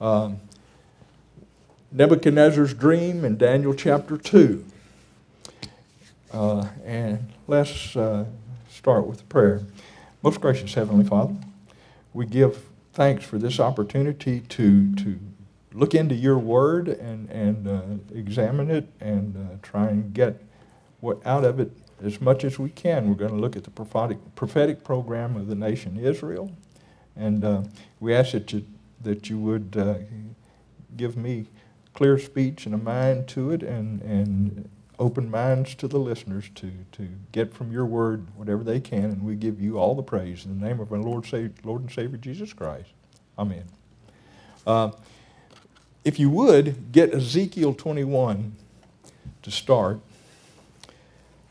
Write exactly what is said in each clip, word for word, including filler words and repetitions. Um, Nebuchadnezzar's dream in Daniel chapter two. Uh, and let's uh, start with prayer. Most gracious Heavenly Father, we give thanks for this opportunity to, to look into your word and, and uh, examine it and uh, try and get what out of it as much as we can. We're going to look at the prophetic, prophetic program of the nation Israel. And uh, we ask that you, that you would uh, give me clear speech and a mind to it, and, and open minds to the listeners to, to get from your word whatever they can. And we give you all the praise in the name of our Lord, Savior, Lord and Savior Jesus Christ. Amen. Uh, if you would, get Ezekiel twenty-one to start.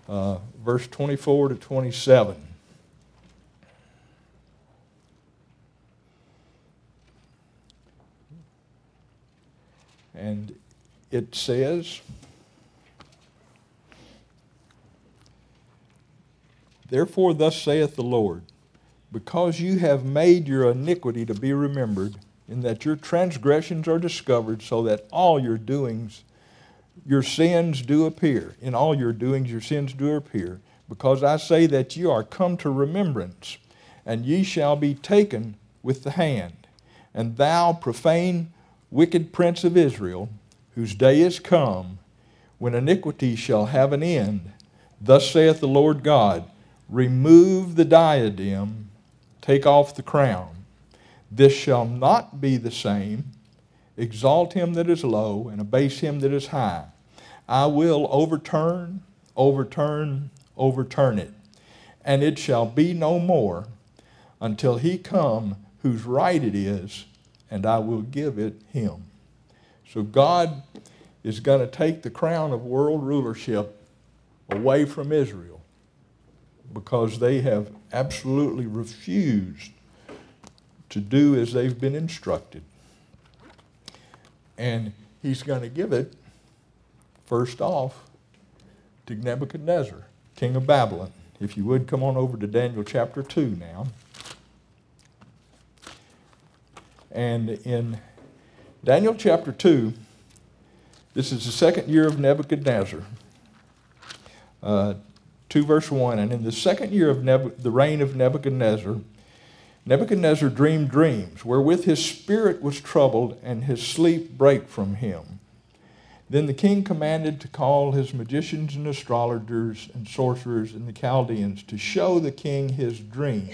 Uh, verse twenty-four to twenty-seven. And it says, "Therefore thus saith the Lord, because you have made your iniquity to be remembered, in that your transgressions are discovered, so that all your doings Your sins do appear. In all your doings your sins do appear. Because I say that ye are come to remembrance, and ye shall be taken with the hand. And thou profane wicked prince of Israel, whose day is come, when iniquity shall have an end, thus saith the Lord God, remove the diadem, take off the crown. This shall not be the same. Exalt him that is low, and abase him that is high. I will overturn, overturn, overturn it. And it shall be no more until he come whose right it is, and I will give it him." So God is going to take the crown of world rulership away from Israel because they have absolutely refused to do as they've been instructed. And he's going to give it, first off, to Nebuchadnezzar, king of Babylon. If you would, come on over to Daniel chapter two now. And in Daniel chapter two, this is the second year of Nebuchadnezzar. Uh, two verse one, "And in the second year of Neb the reign of Nebuchadnezzar, Nebuchadnezzar dreamed dreams, wherewith his spirit was troubled, and his sleep brake from him. Then the king commanded to call his magicians and astrologers and sorcerers and the Chaldeans to show the king his dream."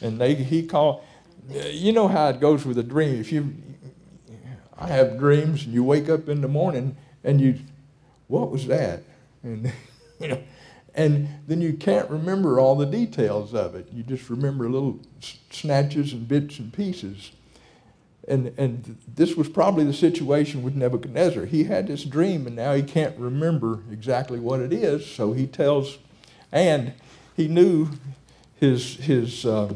And they, he called, you know how it goes with a dream. If you, I have dreams, and you wake up in the morning, and you, what was that? And, you know. And then you can't remember all the details of it. You just remember little snatches and bits and pieces. And, and this was probably the situation with Nebuchadnezzar. He had this dream, and now he can't remember exactly what it is. So he tells, and he knew his, his uh,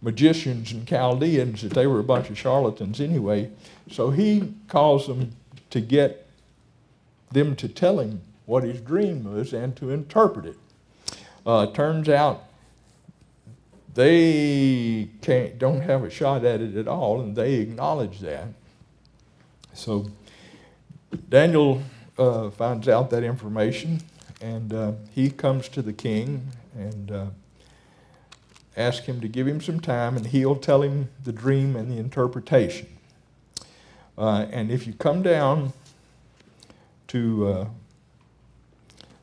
magicians and Chaldeans, that they were a bunch of charlatans anyway. So he calls them to get them to tell him what his dream was and to interpret it. Uh, turns out they can't, don't have a shot at it at all, and they acknowledge that. So Daniel uh, finds out that information, and uh, he comes to the king and uh, asks him to give him some time, and he'll tell him the dream and the interpretation. Uh, and if you come down to uh,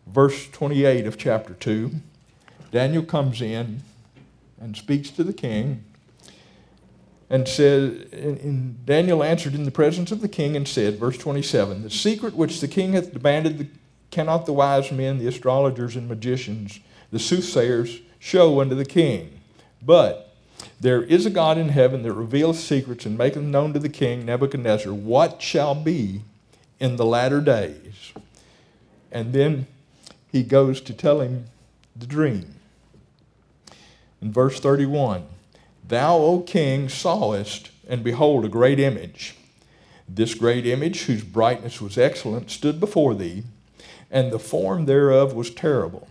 verse twenty-eight of chapter two, Daniel comes in and speaks to the king and says, and, and Daniel answered in the presence of the king and said, verse twenty-seven, "The secret which the king hath demanded the, cannot the wise men, the astrologers and magicians, the soothsayers, show unto the king. But there is a God in heaven that revealeth secrets and maketh known to the king Nebuchadnezzar what shall be in the latter days." And then he goes to tell him the dream. In verse thirty-one, "Thou, O king, sawest, and behold, a great image. This great image, whose brightness was excellent, stood before thee, and the form thereof was terrible."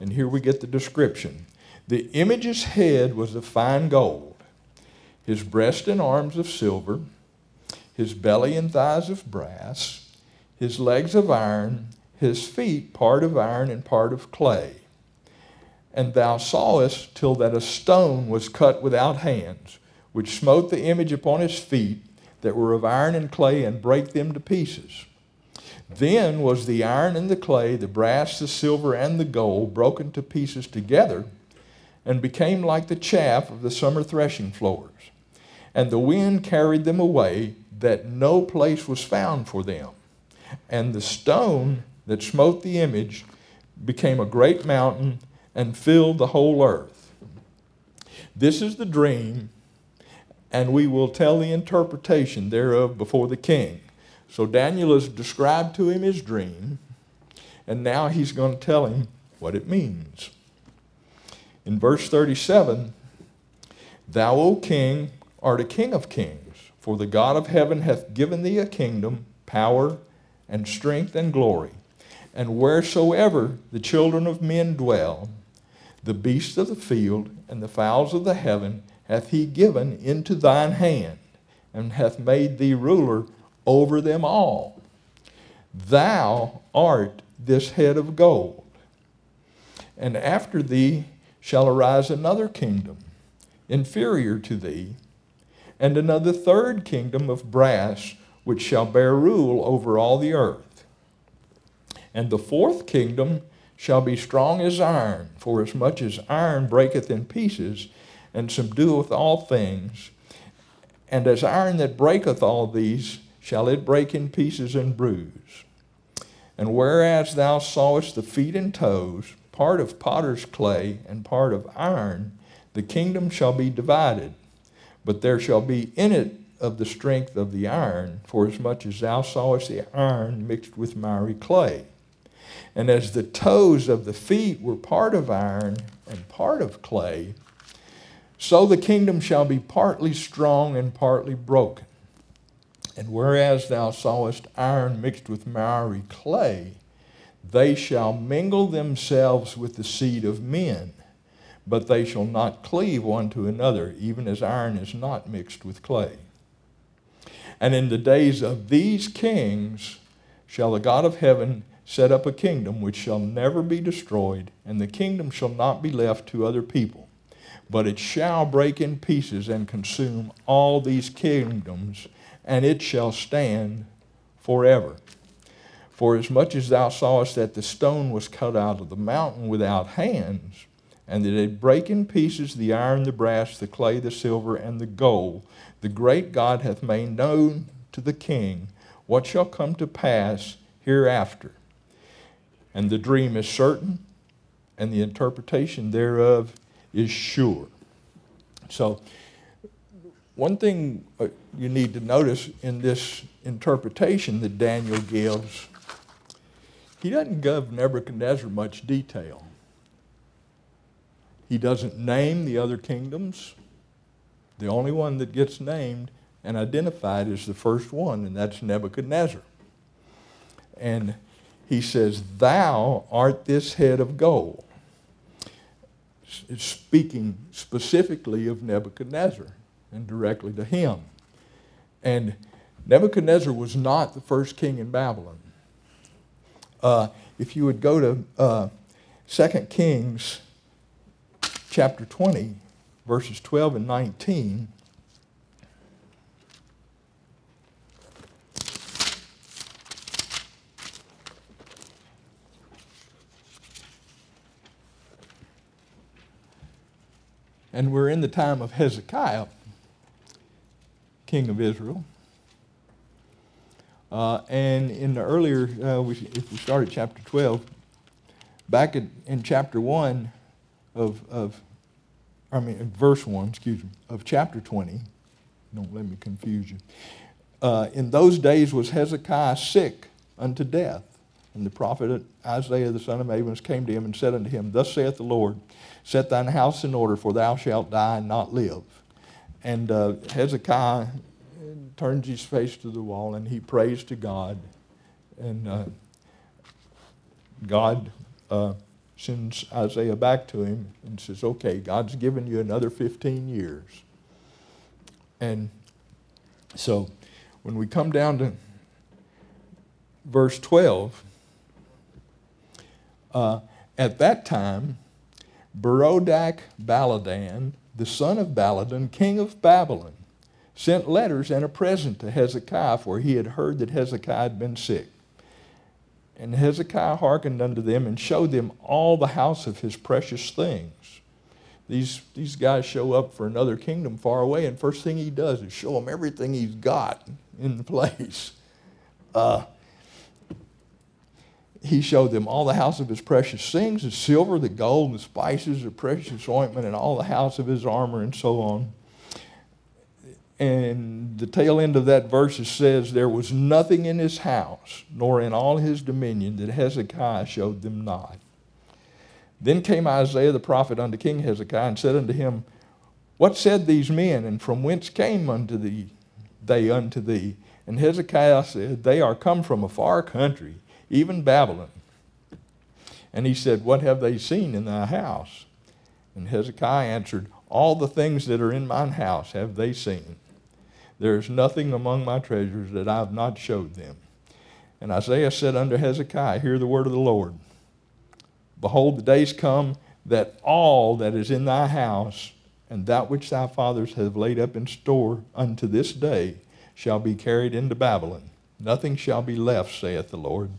And here we get the description. "The image's head was of fine gold, his breast and arms of silver, his belly and thighs of brass, his legs of iron, his feet part of iron and part of clay. And thou sawest till that a stone was cut without hands, which smote the image upon his feet that were of iron and clay, and brake them to pieces. Then was the iron and the clay, the brass, the silver, and the gold broken to pieces together, and became like the chaff of the summer threshing floors. And the wind carried them away, that no place was found for them. And the stone that smote the image became a great mountain, and filled the whole earth. This is the dream, and we will tell the interpretation thereof before the king. So Daniel has described to him his dream, and now he's going to tell him what it means. In verse thirty-seven, thou, O king, art a king of kings, for the God of heaven hath given thee a kingdom, power, and strength, and glory. And wheresoever the children of men dwell, the beasts of the field and the fowls of the heaven hath he given into thine hand, and hath made thee ruler over them all. Thou art this head of gold, and after thee shall arise another kingdom inferior to thee, and another third kingdom of brass, which shall bear rule over all the earth. And the fourth kingdom shall be strong as iron, for as much as iron breaketh in pieces, and subdueth all things, and as iron that breaketh all these, shall it break in pieces and bruise. And whereas thou sawest the feet and toes, part of potter's clay and part of iron, the kingdom shall be divided, but there shall be in it of the strength of the iron, for as much as thou sawest the iron mixed with miry clay. And as the toes of the feet were part of iron and part of clay, so the kingdom shall be partly strong and partly broken. And whereas thou sawest iron mixed with miry clay, they shall mingle themselves with the seed of men, but they shall not cleave one to another, even as iron is not mixed with clay. And in the days of these kings shall the God of heaven set up a kingdom which shall never be destroyed, and the kingdom shall not be left to other people, but it shall break in pieces and consume all these kingdoms, and it shall stand forever. For as much as thou sawest that the stone was cut out of the mountain without hands, and that it break in pieces the iron, the brass, the clay, the silver, and the gold, the great God hath made known to the king what shall come to pass hereafter. And the dream is certain, and the interpretation thereof is sure. So one thing you need to notice in this interpretation that Daniel gives, he doesn't give Nebuchadnezzar much detail. He doesn't name the other kingdoms. The only one that gets named and identified is the first one, and that's Nebuchadnezzar. And he says, thou art this head of gold. It's speaking specifically of Nebuchadnezzar and directly to him. And Nebuchadnezzar was not the first king in Babylon. Uh, if you would go to uh, Second Kings chapter twenty, verses twelve and nineteen. And we're in the time of Hezekiah, king of Israel. Uh, and in the earlier, uh, we, if we start at chapter twelve, back at, in chapter one of, of I mean, in verse one, excuse me, of chapter twenty, don't let me confuse you. Uh, in those days was Hezekiah sick unto death, and the prophet Isaiah the son of Amos came to him and said unto him, thus saith the Lord, set thine house in order, for thou shalt die and not live. And uh, Hezekiah turns his face to the wall, and he prays to God, and uh, God uh, sends Isaiah back to him and says, okay, God's given you another fifteen years. And so when we come down to verse twelve, uh, at that time, Berodach Baladan, the son of Baladan, king of Babylon, sent letters and a present to Hezekiah, for he had heard that Hezekiah had been sick. And Hezekiah hearkened unto them and showed them all the house of his precious things. These, these guys show up for another kingdom far away, and first thing he does is show them everything he's got in the place. Uh, he showed them all the house of his precious things, the silver, the gold, the spices, the precious ointment, and all the house of his armor, and so on. And the tail end of that verse says, there was nothing in his house, nor in all his dominion, that Hezekiah showed them not. Then came Isaiah the prophet unto King Hezekiah, and said unto him, what said these men, and from whence came unto thee, they unto thee? And Hezekiah said, they are come from a far country, even Babylon. And he said, what have they seen in thy house? And Hezekiah answered, all the things that are in mine house have they seen. There is nothing among my treasures that I have not showed them. And Isaiah said unto Hezekiah, hear the word of the Lord. Behold, the days come that all that is in thy house, and that which thy fathers have laid up in store unto this day, shall be carried into Babylon. Nothing shall be left, saith the Lord.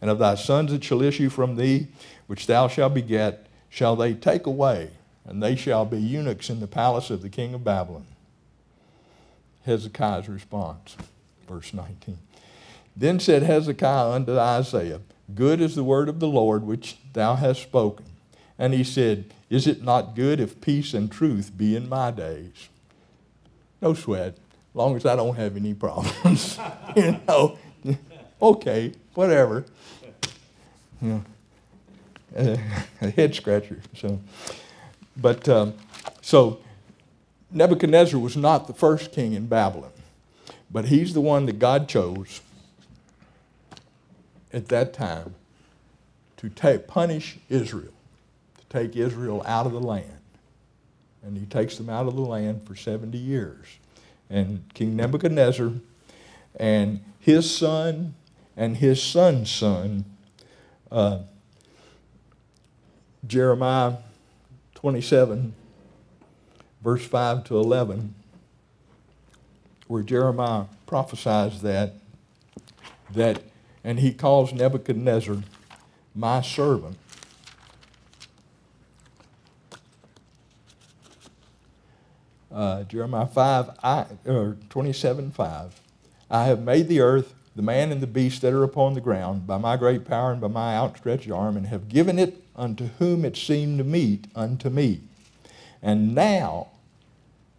And of thy sons that shall issue from thee, which thou shalt beget, shall they take away, and they shall be eunuchs in the palace of the king of Babylon. Hezekiah's response, verse nineteen. Then said Hezekiah unto Isaiah, good is the word of the Lord which thou hast spoken. And he said, is it not good if peace and truth be in my days? No sweat, as long as I don't have any problems. You know, okay, whatever. Yeah. Uh, a head scratcher. So, but um, so Nebuchadnezzar was not the first king in Babylon, but he's the one that God chose at that time to take, punish Israel, to take Israel out of the land. And he takes them out of the land for seventy years. And King Nebuchadnezzar and his son and his son's son, uh, Jeremiah twenty-seven, verse five to eleven, where Jeremiah prophesies that, that and he calls Nebuchadnezzar my servant. Uh, Jeremiah five, I, or twenty-seven, five. I have made the earth, the man and the beast that are upon the ground, by my great power and by my outstretched arm, and have given it unto whom it seemed to meet unto me. And now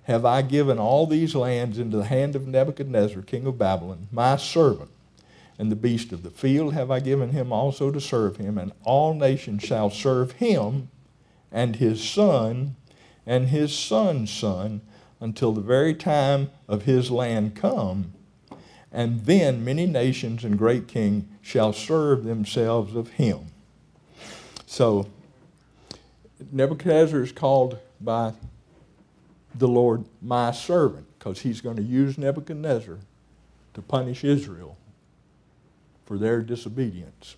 have I given all these lands into the hand of Nebuchadnezzar, king of Babylon, my servant. And the beast of the field have I given him also to serve him, and all nations shall serve him and his son and his son's son until the very time of his land come. And then many nations and great kings shall serve themselves of him. So Nebuchadnezzar is called by the Lord my servant, because he's going to use Nebuchadnezzar to punish Israel for their disobedience.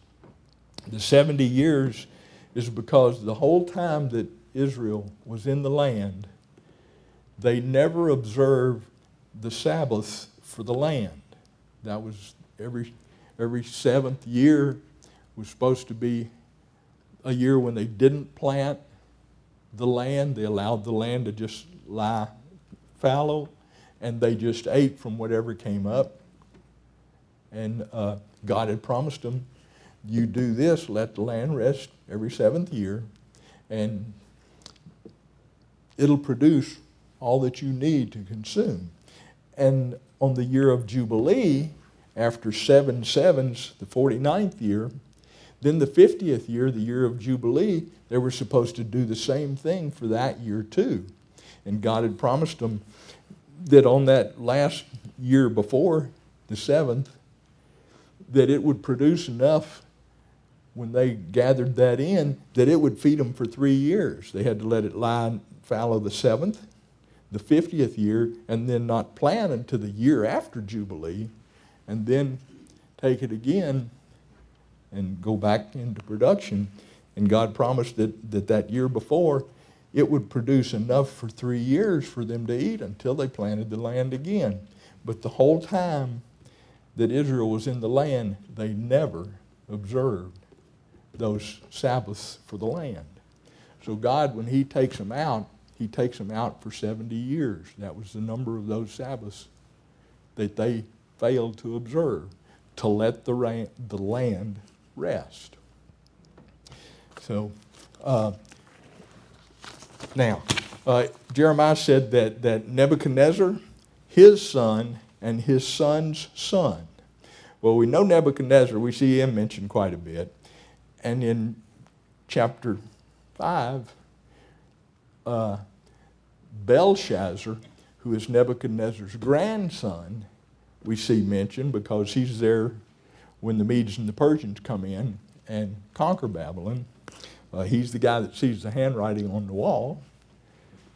The seventy years is because the whole time that Israel was in the land, they never observed the Sabbath for the land. That was every, every seventh year was supposed to be a year when they didn't plant the land. They allowed the land to just lie fallow, and they just ate from whatever came up. And uh, God had promised them, you do this, let the land rest every seventh year, and it'll produce all that you need to consume. And on the year of Jubilee, after seven sevens, the forty-ninth year, then the fiftieth year, the year of Jubilee, they were supposed to do the same thing for that year too. And God had promised them that on that last year before, the seventh, that it would produce enough when they gathered that in, that it would feed them for three years. They had to let it lie fallow the seventh. the fiftieth year and then not plan until the year after Jubilee and then take it again and go back into production. And God promised that that, that year before it would produce enough for three years for them to eat until they planted the land again. But the whole time that Israel was in the land, they never observed those Sabbaths for the land. So God, when he takes them out, he takes them out for seventy years. That was the number of those Sabbaths that they failed to observe, to let the, ra the land rest. So... Uh, Now, uh, Jeremiah said that, that Nebuchadnezzar, his son, and his son's son. Well, we know Nebuchadnezzar. We see him mentioned quite a bit. And in chapter five, uh, Belshazzar, who is Nebuchadnezzar's grandson, we see mentioned because he's there when the Medes and the Persians come in and conquer Babylon. Uh, he's the guy that sees the handwriting on the wall.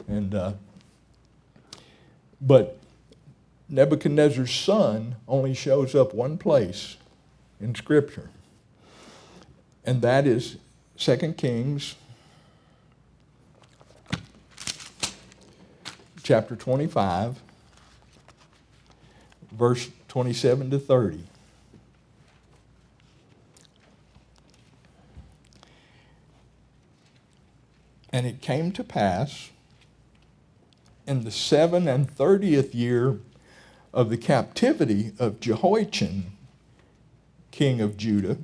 And, uh, but Nebuchadnezzar's son only shows up one place in Scripture. And that is Second Kings chapter twenty-five, verse twenty-seven to thirty. And it came to pass in the seven and thirtieth year of the captivity of Jehoiachin, king of Judah,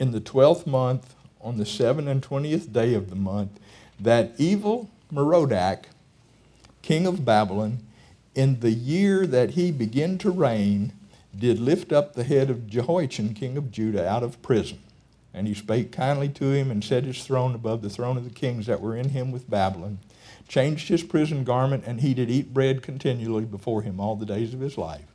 in the twelfth month, on the seven and twentieth day of the month, that evil Merodach, king of Babylon, in the year that he began to reign, did lift up the head of Jehoiachin, king of Judah, out of prison. And he spake kindly to him and set his throne above the throne of the kings that were in him with Babylon, changed his prison garment, and he did eat bread continually before him all the days of his life.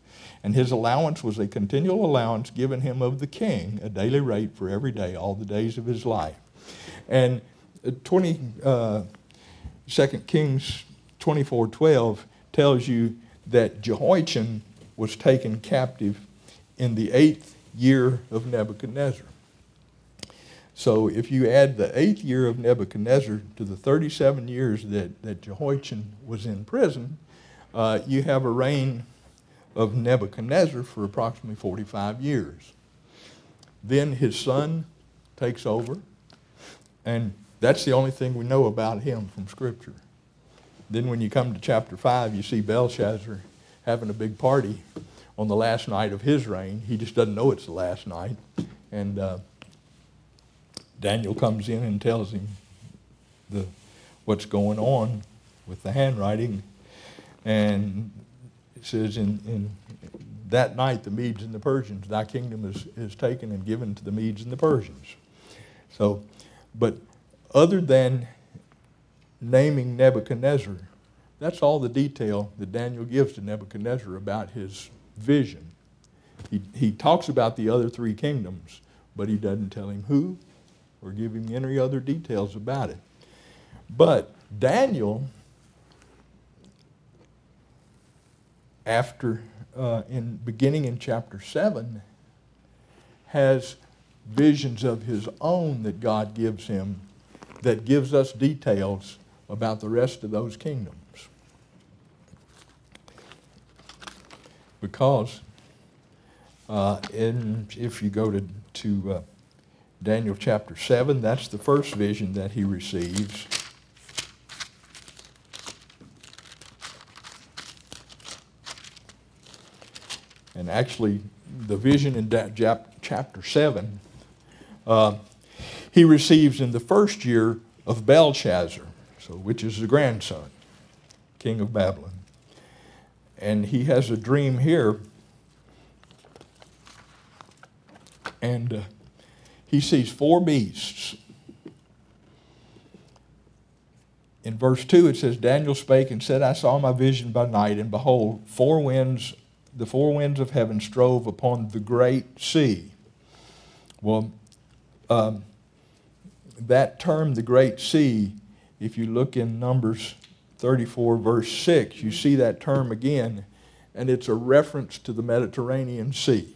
And his allowance was a continual allowance given him of the king, a daily rate for every day, all the days of his life. And Second Kings twenty-four twelve tells you that Jehoiachin was taken captive in the eighth year of Nebuchadnezzar. So if you add the eighth year of Nebuchadnezzar to the thirty-seven years that, that Jehoiachin was in prison, uh, you have a reign of Nebuchadnezzar for approximately forty-five years. Then his son takes over, and that's the only thing we know about him from Scripture. Then when you come to chapter five, you see Belshazzar having a big party on the last night of his reign. He just doesn't know it's the last night. And... Uh, Daniel comes in and tells him the, what's going on with the handwriting. And it says, in, in that night the Medes and the Persians, thy kingdom is, is taken and given to the Medes and the Persians. So, but other than naming Nebuchadnezzar, that's all the detail that Daniel gives to Nebuchadnezzar about his vision. He, he talks about the other three kingdoms, but he doesn't tell him who, or give him any other details about it. But Daniel, after uh, in beginning in chapter seven, has visions of his own that God gives him that gives us details about the rest of those kingdoms. Because uh, in, if you go to, to uh, Daniel chapter seven, that's the first vision that he receives. And actually, the vision in chapter seven, uh, he receives in the first year of Belshazzar, so, which is the grandson, king of Babylon. And he has a dream here. And... Uh, He sees four beasts. In verse two it says, Daniel spake and said, I saw my vision by night, and behold, four winds, the four winds of heaven strove upon the great sea. Well, um, that term, the great sea, if you look in Numbers thirty-four verse six. You see that term again, and it's a reference to the Mediterranean Sea.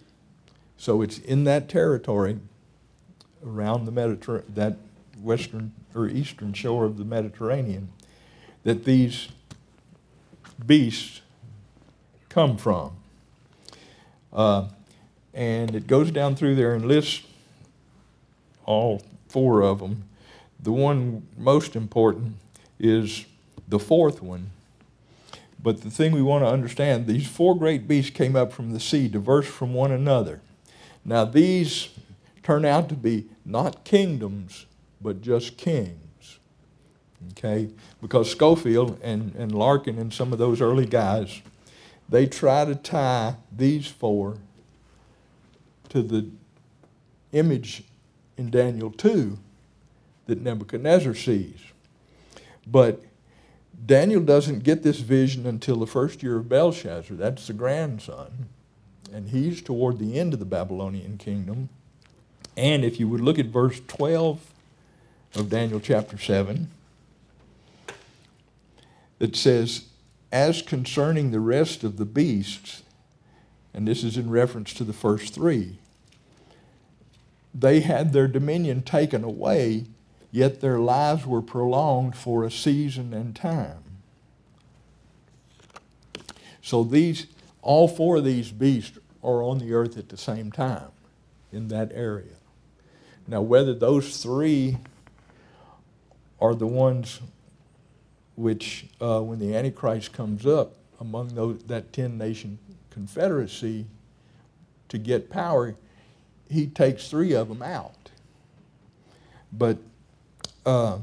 So it's in that territory around the Mediter- that western or eastern shore of the Mediterranean that these beasts come from. Uh, and it goes down through there and lists all four of them. The one most important is the fourth one. But the thing we want to understand, these four great beasts came up from the sea, diverse from one another. Now these turn out to be not kingdoms, but just kings. Okay? Because Schofield and, and Larkin and some of those early guys, they try to tie these four to the image in Daniel two that Nebuchadnezzar sees. But Daniel doesn't get this vision until the first year of Belshazzar. That's the grandson. And he's toward the end of the Babylonian kingdom. And if you would look at verse twelve of Daniel chapter seven, it says, "As concerning the rest of the beasts," and this is in reference to the first three, "they had their dominion taken away, yet their lives were prolonged for a season and time." So these, all four of these beasts are on the earth at the same time in that area. Now whether those three are the ones which uh, when the Antichrist comes up among those, that ten nation confederacy to get power, he takes three of them out. But uh,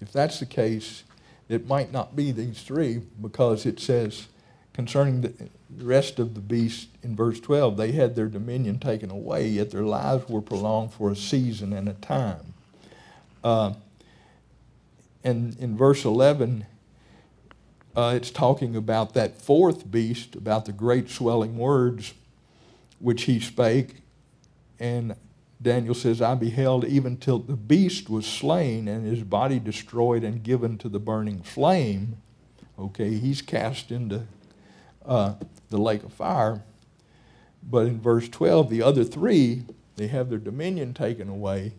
if that's the case, it might not be these three, because it says concerning the rest of the beasts in verse twelve, "they had their dominion taken away, yet their lives were prolonged for a season and a time." Uh, And in verse eleven, uh, it's talking about that fourth beast, about the great swelling words which he spake. And Daniel says, "I beheld even till the beast was slain and his body destroyed and given to the burning flame." Okay, he's cast into uh, the lake of fire. But in verse twelve, the other three, they have their dominion taken away,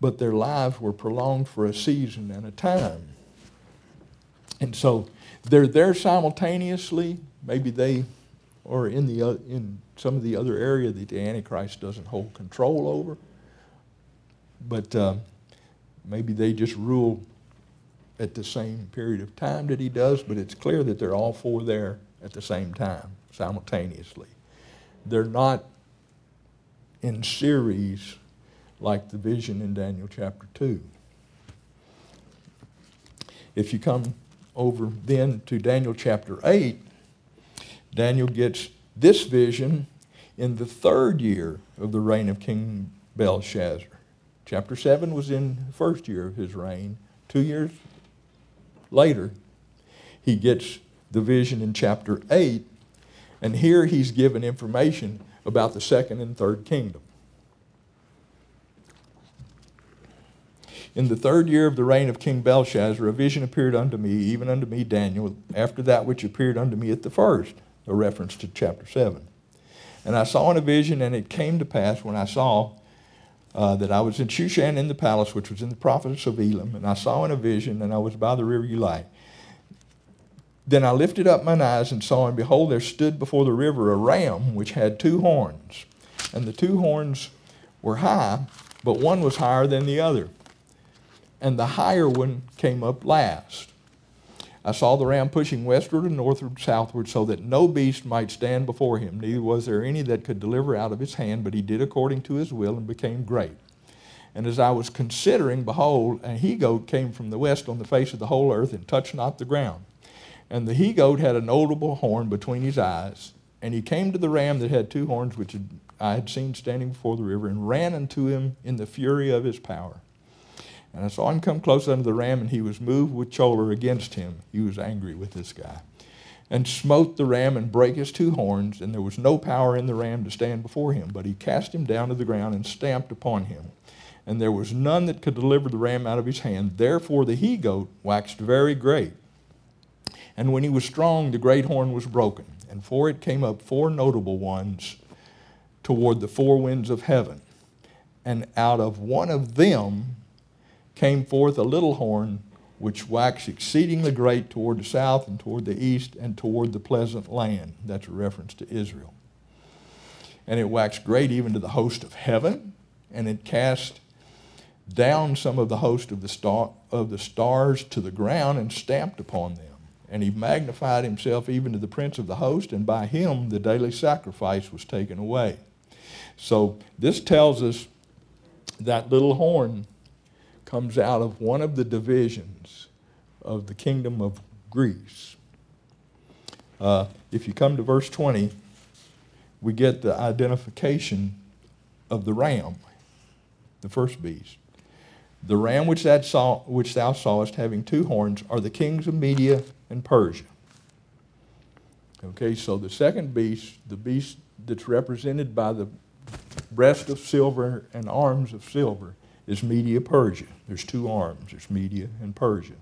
but their lives were prolonged for a season and a time. And so they're there simultaneously. Maybe they are in, the, uh, in some of the other area that the Antichrist doesn't hold control over, but uh, maybe they just rule at the same period of time that he does, but it's clear that they're all four there at the same time, simultaneously. They're not in series like the vision in Daniel chapter two. If you come over then to Daniel chapter eight, Daniel gets this vision in the third year of the reign of King Belshazzar. Chapter seven was in the first year of his reign. Two years later, he gets the vision in chapter eight, and here he's given information about the second and third kingdom. "In the third year of the reign of King Belshazzar, a vision appeared unto me, even unto me, Daniel, after that which appeared unto me at the first," a reference to chapter seven. "And I saw in a vision, and it came to pass when I saw uh, that I was in Shushan in the palace, which was in the province of Elam, and I saw in a vision, and I was by the river Ulai. Then I lifted up mine eyes and saw, and behold, there stood before the river a ram which had two horns. And the two horns were high, but one was higher than the other, and the higher one came up last. I saw the ram pushing westward and northward, southward, so that no beast might stand before him, neither was there any that could deliver out of his hand, but he did according to his will and became great. And as I was considering, behold, a he-goat came from the west on the face of the whole earth and touched not the ground. And the he-goat had a notable horn between his eyes, and he came to the ram that had two horns, which I had seen standing before the river, and ran unto him in the fury of his power. And I saw him come close unto the ram, and he was moved with choler against him." He was angry with this guy. "And smote the ram and brake his two horns, and there was no power in the ram to stand before him. But he cast him down to the ground and stamped upon him. And there was none that could deliver the ram out of his hand. Therefore the he-goat waxed very great. And when he was strong, the great horn was broken, and for it came up four notable ones toward the four winds of heaven. And out of one of them came forth a little horn, which waxed exceedingly great toward the south and toward the east and toward the pleasant land. That's a reference to Israel. And it waxed great even to the host of heaven, and it cast down some of the host of the, star, of the stars to the ground and stamped upon them. And he magnified himself even to the prince of the host, and by him the daily sacrifice was taken away. So this tells us that little horn comes out of one of the divisions of the kingdom of Greece. Uh, if you come to verse twenty, we get the identification of the ram, the first beast. The ram which thou sawest, which thou sawest having two horns are the kings of Media and Persia. Okay, so the second beast, the beast that's represented by the breast of silver and arms of silver, is Media Persia. There's two arms. There's Media and Persia.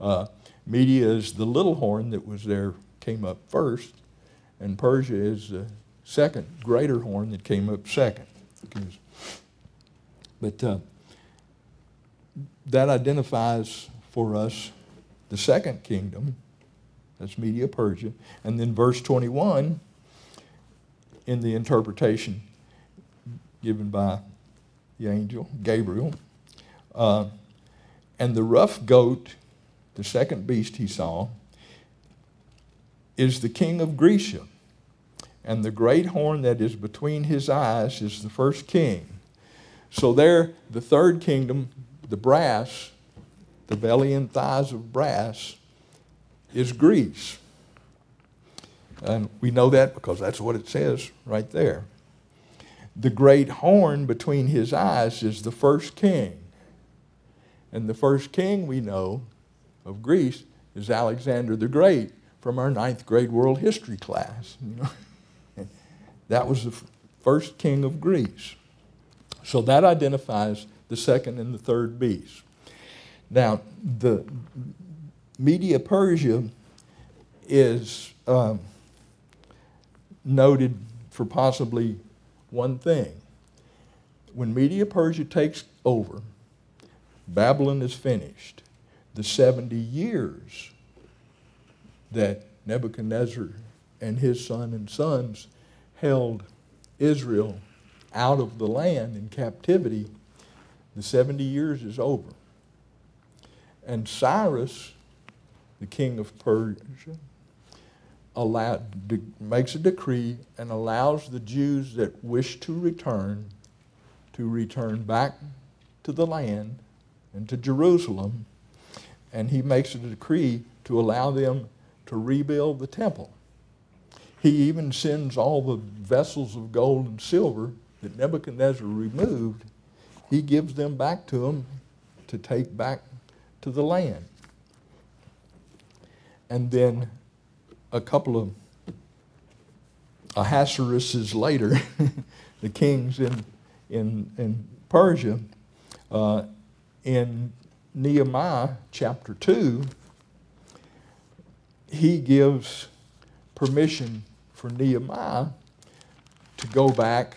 Uh, Media is the little horn that was there, came up first, and Persia is the second, greater horn that came up second. But uh, that identifies for us the second kingdom, that's Media Persia. And then verse twenty-one, in the interpretation given by the angel Gabriel, uh, and the rough goat, the second beast he saw, is the king of Grecia, and the great horn that is between his eyes is the first king. So there, the third kingdom, the brass, the belly and thighs of brass, is Greece. And we know that because that's what it says right there. The great horn between his eyes is the first king. And the first king we know of Greece is Alexander the Great from our ninth grade world history class. You know? That was the first king of Greece. So that identifies the second and the third beast. Now, the Media Persia is um, noted for possibly one thing. When Media Persia takes over, Babylon is finished. The seventy years that Nebuchadnezzar and his son and sons held Israel out of the land in captivity, the seventy years is over. And Cyrus, the king of Persia, allowed, de, makes a decree and allows the Jews that wish to return to return back to the land and to Jerusalem, and he makes a decree to allow them to rebuild the temple. He even sends all the vessels of gold and silver that Nebuchadnezzar removed, he gives them back to them to take back to the land. And then a couple of Ahasueruses later, the kings in, in, in Persia, uh, in Nehemiah chapter two, he gives permission for Nehemiah to go back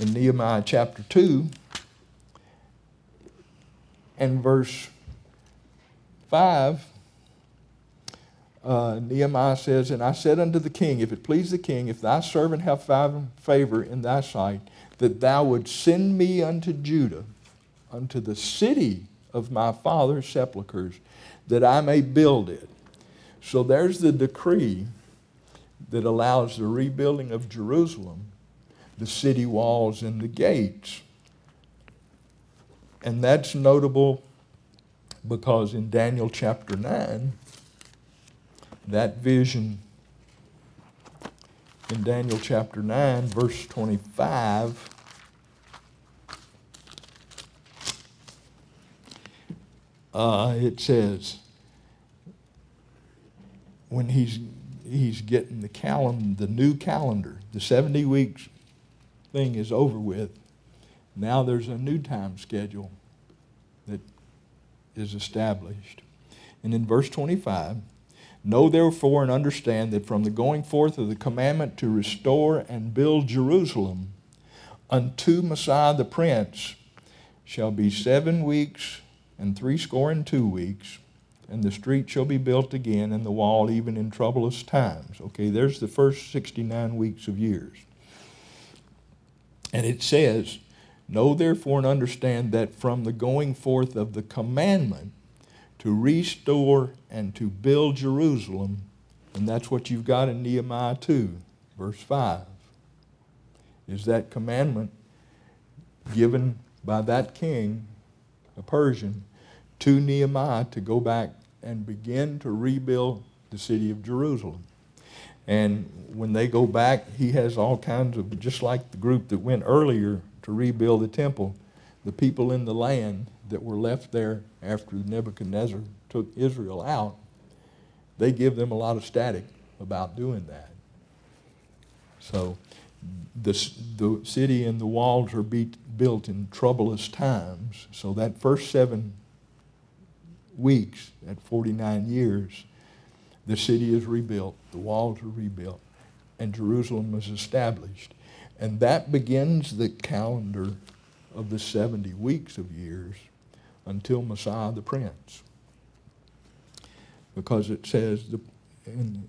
in Nehemiah chapter two and verse five. Uh, Nehemiah says, "And I said unto the king, if it please the king, if thy servant have found favor in thy sight, that thou wouldst send me unto Judah, unto the city of my father's sepulchres, that I may build it." So there's the decree that allows the rebuilding of Jerusalem, the city walls and the gates. And that's notable because in Daniel chapter nine, that vision in Daniel chapter nine, verse twenty-five, uh, it says, when he's, he's getting the calendar, the new calendar, the seventy weeks thing is over with, now there's a new time schedule that is established. And in verse twenty-five, Know therefore and understand that from the going forth of the commandment to restore and build Jerusalem unto Messiah the Prince shall be seven weeks and threescore and two weeks, and the street shall be built again and the wall even in troublous times. Okay, there's the first sixty-nine weeks of years. And it says, know therefore and understand that from the going forth of the commandment to restore and to build Jerusalem, and that's what you've got in Nehemiah two, verse five, is that commandment given by that king, a Persian, to Nehemiah to go back and begin to rebuild the city of Jerusalem. And when they go back, he has all kinds of, just like the group that went earlier to rebuild the temple, the people in the land that were left there after Nebuchadnezzar took Israel out, they give them a lot of static about doing that. So the, the city and the walls are beat, built in troublous times. So that first seven weeks, at forty-nine years, the city is rebuilt, the walls are rebuilt, and Jerusalem is established. And that begins the calendar of the seventy weeks of years until Messiah the Prince. Because it says the, and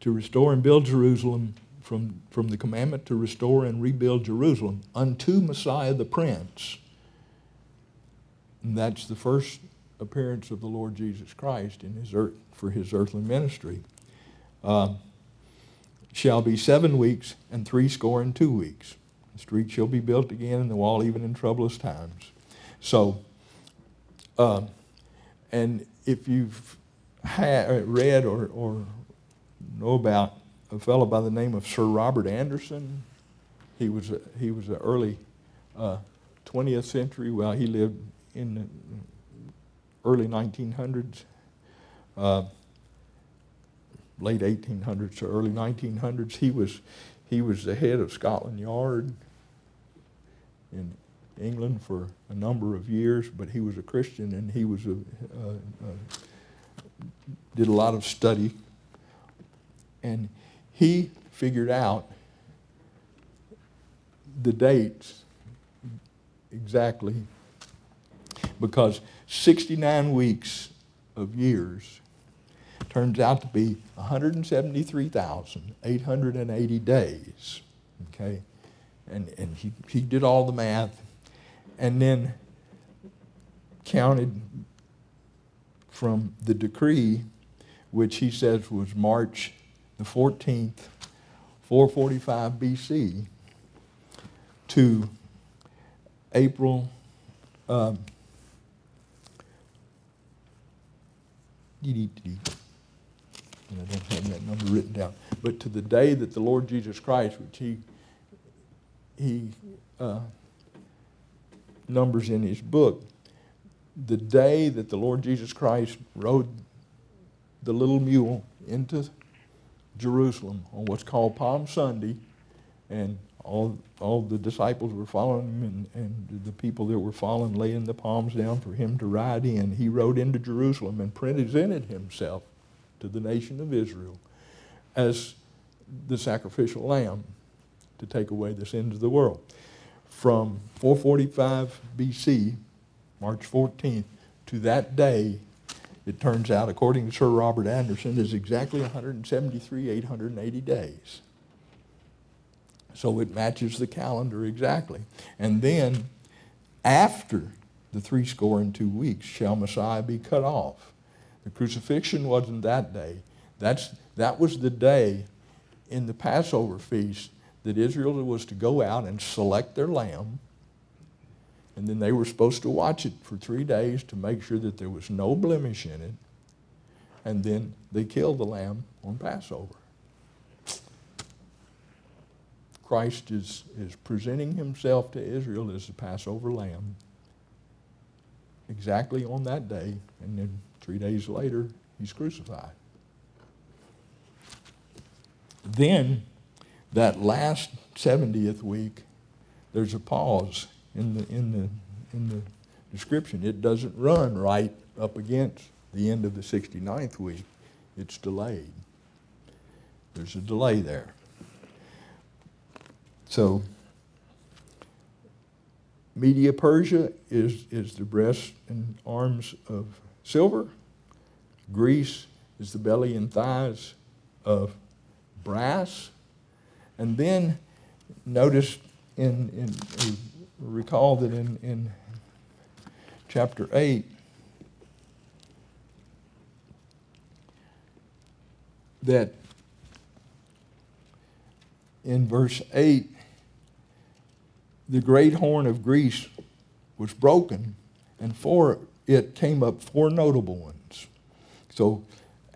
to restore and build Jerusalem, from, from the commandment to restore and rebuild Jerusalem unto Messiah the Prince. And that's the first appearance of the Lord Jesus Christ in his earth, for his earthly ministry, uh, shall be seven weeks and threescore and two weeks. The street shall be built again and the wall even in troublous times. So, uh, and if you've read or, or know about a fellow by the name of Sir Robert Anderson, he was a, he was an early uh, twentieth century, well, he lived in the early nineteen hundreds, uh, late eighteen hundreds or early nineteen hundreds. He was, he was the head of Scotland Yard in England for a number of years, but he was a Christian, and he was a, uh, uh, did a lot of study. And he figured out the dates exactly, because sixty-nine weeks of years turns out to be one hundred seventy-three thousand eight hundred eighty days, okay? And, and he, he did all the math and then counted from the decree, which he says was March the fourteenth, four forty-five B C, to April, um, and I don't have that number written down, but to the day that the Lord Jesus Christ, which he, he uh, numbers in his book, the day that the Lord Jesus Christ rode the little mule into Jerusalem on what's called Palm Sunday, and all, all the disciples were following him, and, and the people that were following laying the palms down for him to ride in. He rode into Jerusalem and presented himself to the nation of Israel as the sacrificial lamb to take away the sins of the world. From four forty-five B C, March fourteenth, to that day, it turns out, according to Sir Robert Anderson, is exactly one hundred seventy-three thousand eight hundred eighty days. So it matches the calendar exactly. And then, after the three score and two weeks, shall Messiah be cut off. The crucifixion wasn't that day. That's, that was the day in the Passover feast that Israel was to go out and select their lamb. And then they were supposed to watch it for three days to make sure that there was no blemish in it. And then they killed the lamb on Passover. Christ is, is presenting himself to Israel as the Passover lamb exactly on that day. And then three days later, he's crucified. Then, that last seventieth week, there's a pause in the, in the, in the description. It doesn't run right up against the end of the sixty-ninth week. It's delayed. There's a delay there. So Media Persia is, is the breast and arms of silver. Greece is the belly and thighs of brass. And then notice in, in recall that in, in chapter eight, that in verse eight, the great horn of Greece was broken, and for it came up four notable ones. So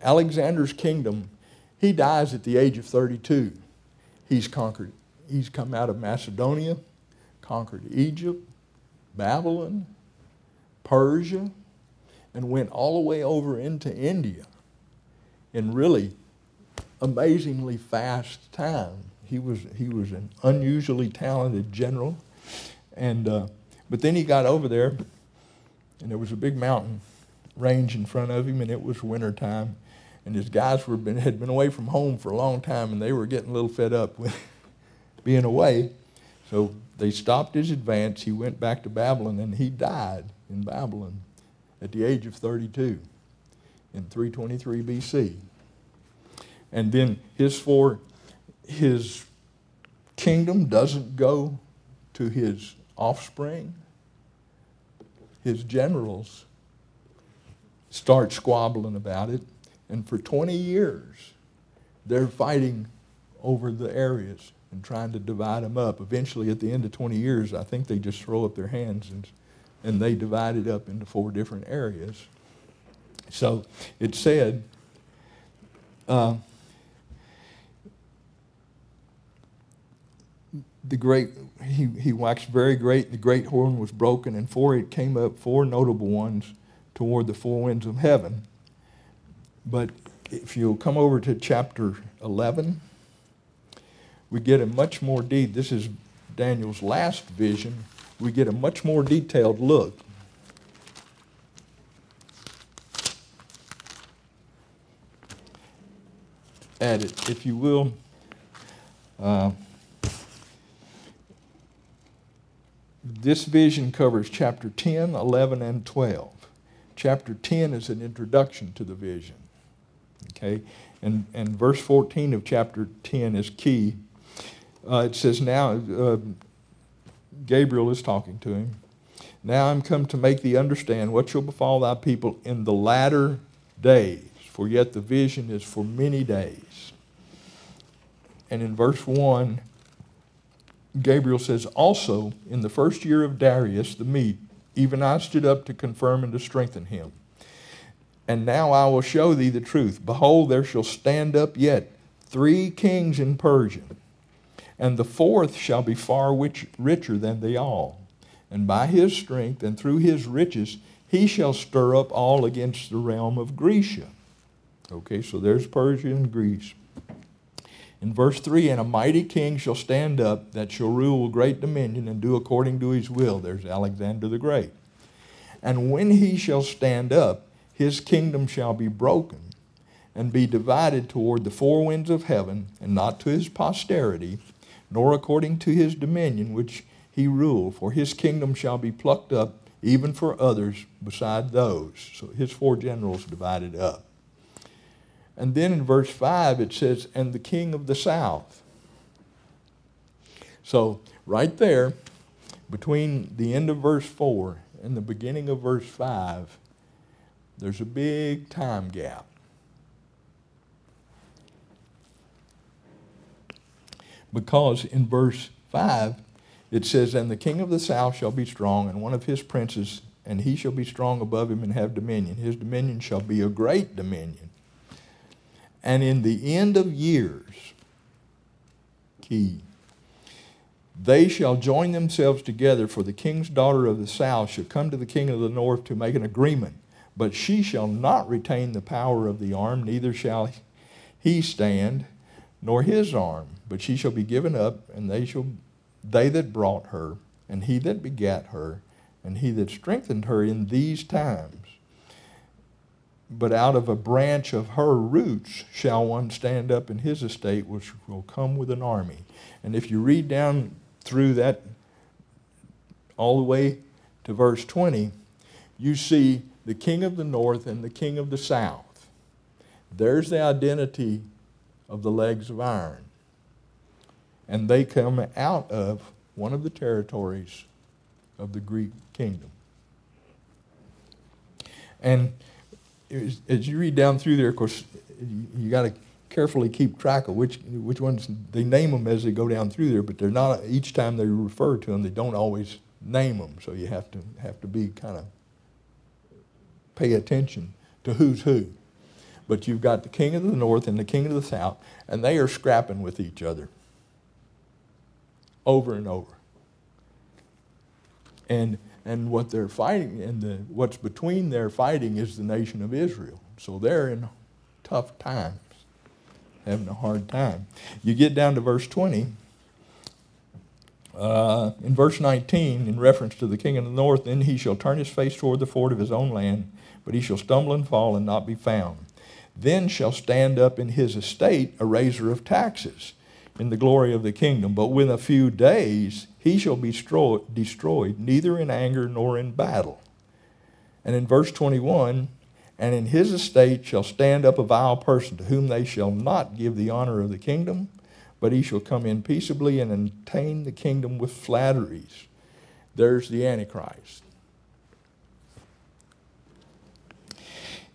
Alexander's kingdom, he dies at the age of thirty-two. He's conquered, he's come out of Macedonia, conquered Egypt, Babylon, Persia, and went all the way over into India in really amazingly fast time. He was, he was an unusually talented general. And, uh, but then he got over there, and there was a big mountain range in front of him, and it was wintertime. And his guys were been, had been away from home for a long time, and they were getting a little fed up with being away. So they stopped his advance. He went back to Babylon, and he died in Babylon at the age of thirty-two in three twenty-three B C. And then his four... his kingdom doesn't go to his offspring. His generals start squabbling about it. And for twenty years, they're fighting over the areas and trying to divide them up. Eventually, at the end of twenty years, I think they just throw up their hands and, and they divide it up into four different areas. So it said... Uh, The great, he, he waxed very great, the great horn was broken, and for it came up four notable ones toward the four winds of heaven. But if you'll come over to chapter eleven, we get a much more deep, this is Daniel's last vision, we get a much more detailed look. At it, if you will. Uh, This vision covers chapter ten, eleven, and twelve. Chapter ten is an introduction to the vision. Okay? And, and verse fourteen of chapter ten is key. Uh, it says, now, uh, Gabriel is talking to him. Now I'm come to make thee understand what shall befall thy people in the latter days, for yet the vision is for many days. And in verse one, Gabriel says, also, in the first year of Darius the Mede, even I stood up to confirm and to strengthen him. And now I will show thee the truth. Behold, there shall stand up yet three kings in Persia, and the fourth shall be far rich, richer than they all. And by his strength and through his riches, he shall stir up all against the realm of Grecia. Okay, so there's Persia and Greece. In verse three, and a mighty king shall stand up that shall rule with great dominion and do according to his will. There's Alexander the Great. And when he shall stand up, his kingdom shall be broken and be divided toward the four winds of heaven, and not to his posterity, nor according to his dominion which he ruled. For his kingdom shall be plucked up even for others beside those. So his four generals divided up. And then in verse five, it says, and the king of the south. So right there, between the end of verse four and the beginning of verse five, there's a big time gap. Because in verse five, it says, and the king of the south shall be strong, and one of his princes, and he shall be strong above him and have dominion. His dominion shall be a great dominion. And in the end of years, key, they shall join themselves together, for the king's daughter of the south shall come to the king of the north to make an agreement. But she shall not retain the power of the arm, neither shall he stand, nor his arm. But she shall be given up, and they, shall, they that brought her, and he that begat her, and he that strengthened her in these times. But out of a branch of her roots shall one stand up in his estate, which will come with an army. And if you read down through that all the way to verse twenty, you see the king of the north and the king of the south. There's the identity of the legs of iron. And they come out of one of the territories of the Greek kingdom. And as you read down through there, of course, you got to carefully keep track of which which ones they name them as they go down through there. But they're not, each time they refer to them, they don't always name them. So you have to have to be kind of pay attention to who's who. But you've got the king of the north and the king of the south, and they are scrapping with each other over and over. And and what they're fighting, and the, what's between their fighting is the nation of Israel. So they're in tough times, having a hard time. You get down to verse twenty. Uh, in verse nineteen, in reference to the king of the north, then he shall turn his face toward the ford of his own land, but he shall stumble and fall and not be found. Then shall stand up in his estate a raiser of taxes in the glory of the kingdom. But within a few days he shall be destroyed, neither in anger nor in battle. And in verse twenty-one, and in his estate shall stand up a vile person, to whom they shall not give the honor of the kingdom, but he shall come in peaceably and obtain the kingdom with flatteries. There's the Antichrist.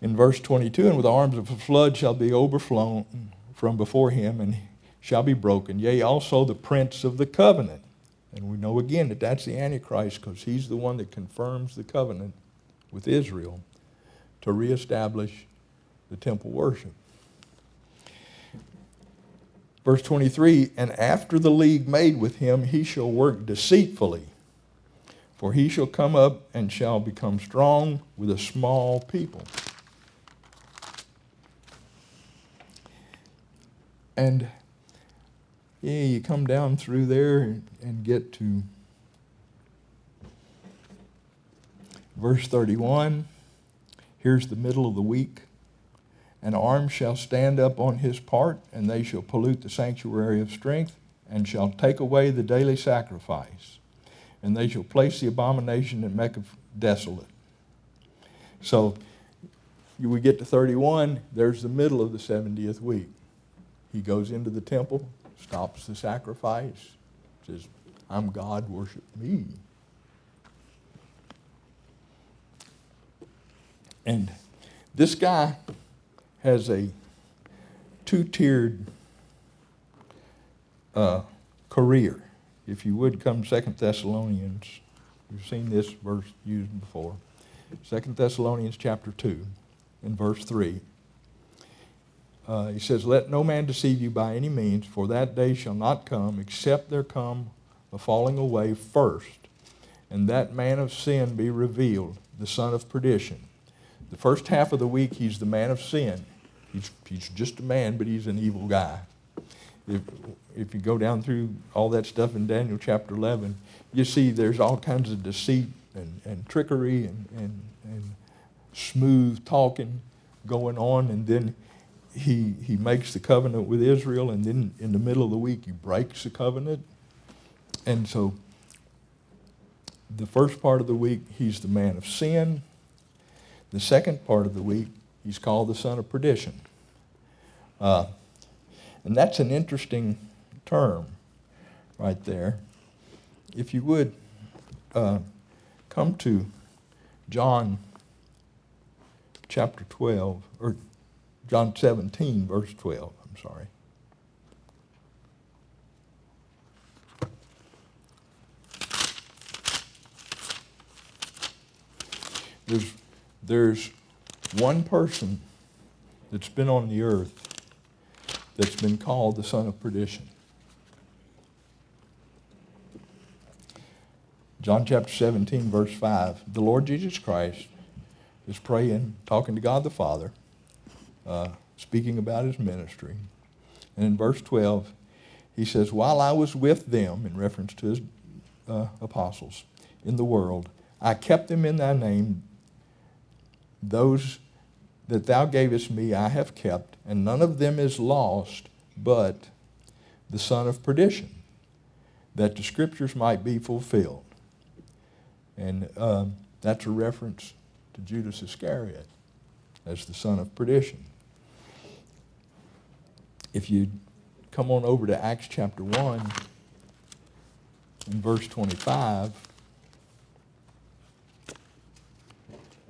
In verse twenty-two, and with the arms of a flood shall be overflown from before him, and shall be broken, yea, also the prince of the covenant. And we know again that that's the Antichrist, because he's the one that confirms the covenant with Israel to reestablish the temple worship. Verse twenty-three, and after the league made with him, he shall work deceitfully, for he shall come up and shall become strong with a small people. And yeah, you come down through there and, and get to verse thirty-one. Here's the middle of the week. An arm shall stand up on his part, and they shall pollute the sanctuary of strength, and shall take away the daily sacrifice. And they shall place the abomination and make it desolate. So we get to thirty-one. There's the middle of the seventieth week. He goes into the temple, stops the sacrifice, says, I'm God, worship me. And this guy has a two-tiered uh, career. If you would, come Second Thessalonians. You've seen this verse used before. Second Thessalonians chapter two and verse three. Uh, he says, let no man deceive you by any means, for that day shall not come, except there come a falling away first, and that man of sin be revealed, the son of perdition. The first half of the week, he's the man of sin. He's, he's just a man, but he's an evil guy. If, if you go down through all that stuff in Daniel chapter eleven, you see there's all kinds of deceit and, and trickery and, and, and smooth talking going on, and then He, he makes the covenant with Israel, and then in the middle of the week he breaks the covenant. And so the first part of the week, he's the man of sin. The second part of the week, he's called the son of perdition. Uh, and that's an interesting term right there. If you would, uh, come to John chapter twelve, or John seventeen, verse twelve, I'm sorry. There's, there's one person that's been on the earth that's been called the son of perdition. John chapter seventeen, verse five. The Lord Jesus Christ is praying, talking to God the Father, Uh, speaking about his ministry. And in verse twelve, he says, while I was with them, in reference to his uh, apostles, in the world, I kept them in thy name. Those that thou gavest me I have kept, and none of them is lost but the son of perdition, that the scriptures might be fulfilled. And uh, that's a reference to Judas Iscariot as the son of perdition. If you come on over to Acts chapter one, in verse twenty-five,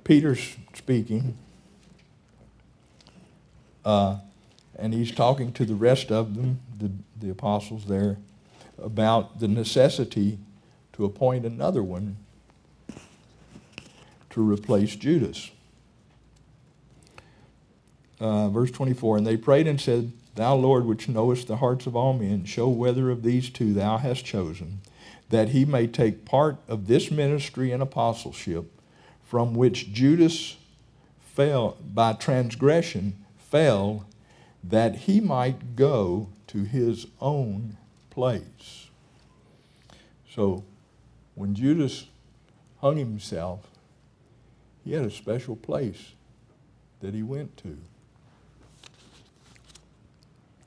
Peter's speaking, uh, and he's talking to the rest of them, the, the apostles there, about the necessity to appoint another one to replace Judas. Uh, verse twenty-four, and they prayed and said, Thou, Lord, which knowest the hearts of all men, show whether of these two thou hast chosen, that he may take part of this ministry and apostleship, from which Judas fell by transgression fell, that he might go to his own place. So when Judas hung himself, he had a special place that he went to.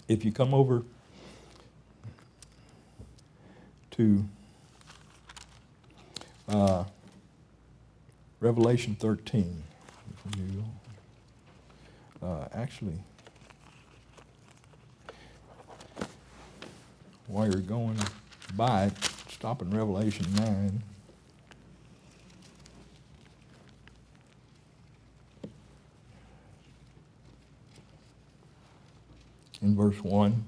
If you come over to uh, Revelation thirteen, if you will, uh, actually, while you're going by it, stop in Revelation nine. In verse one,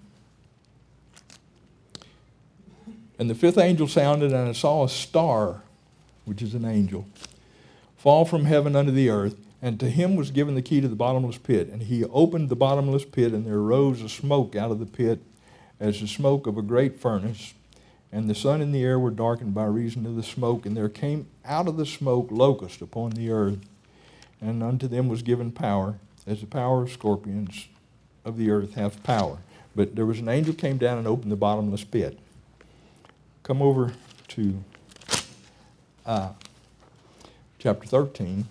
and the fifth angel sounded, and I saw a star, which is an angel, fall from heaven unto the earth, and to him was given the key to the bottomless pit. And he opened the bottomless pit, and there arose a smoke out of the pit, as the smoke of a great furnace. And the sun and the air were darkened by reason of the smoke, and there came out of the smoke locusts upon the earth, and unto them was given power, as the power of scorpions of the earth have power. But there was an angel came down and opened the bottomless pit. Come over to uh, chapter thirteen.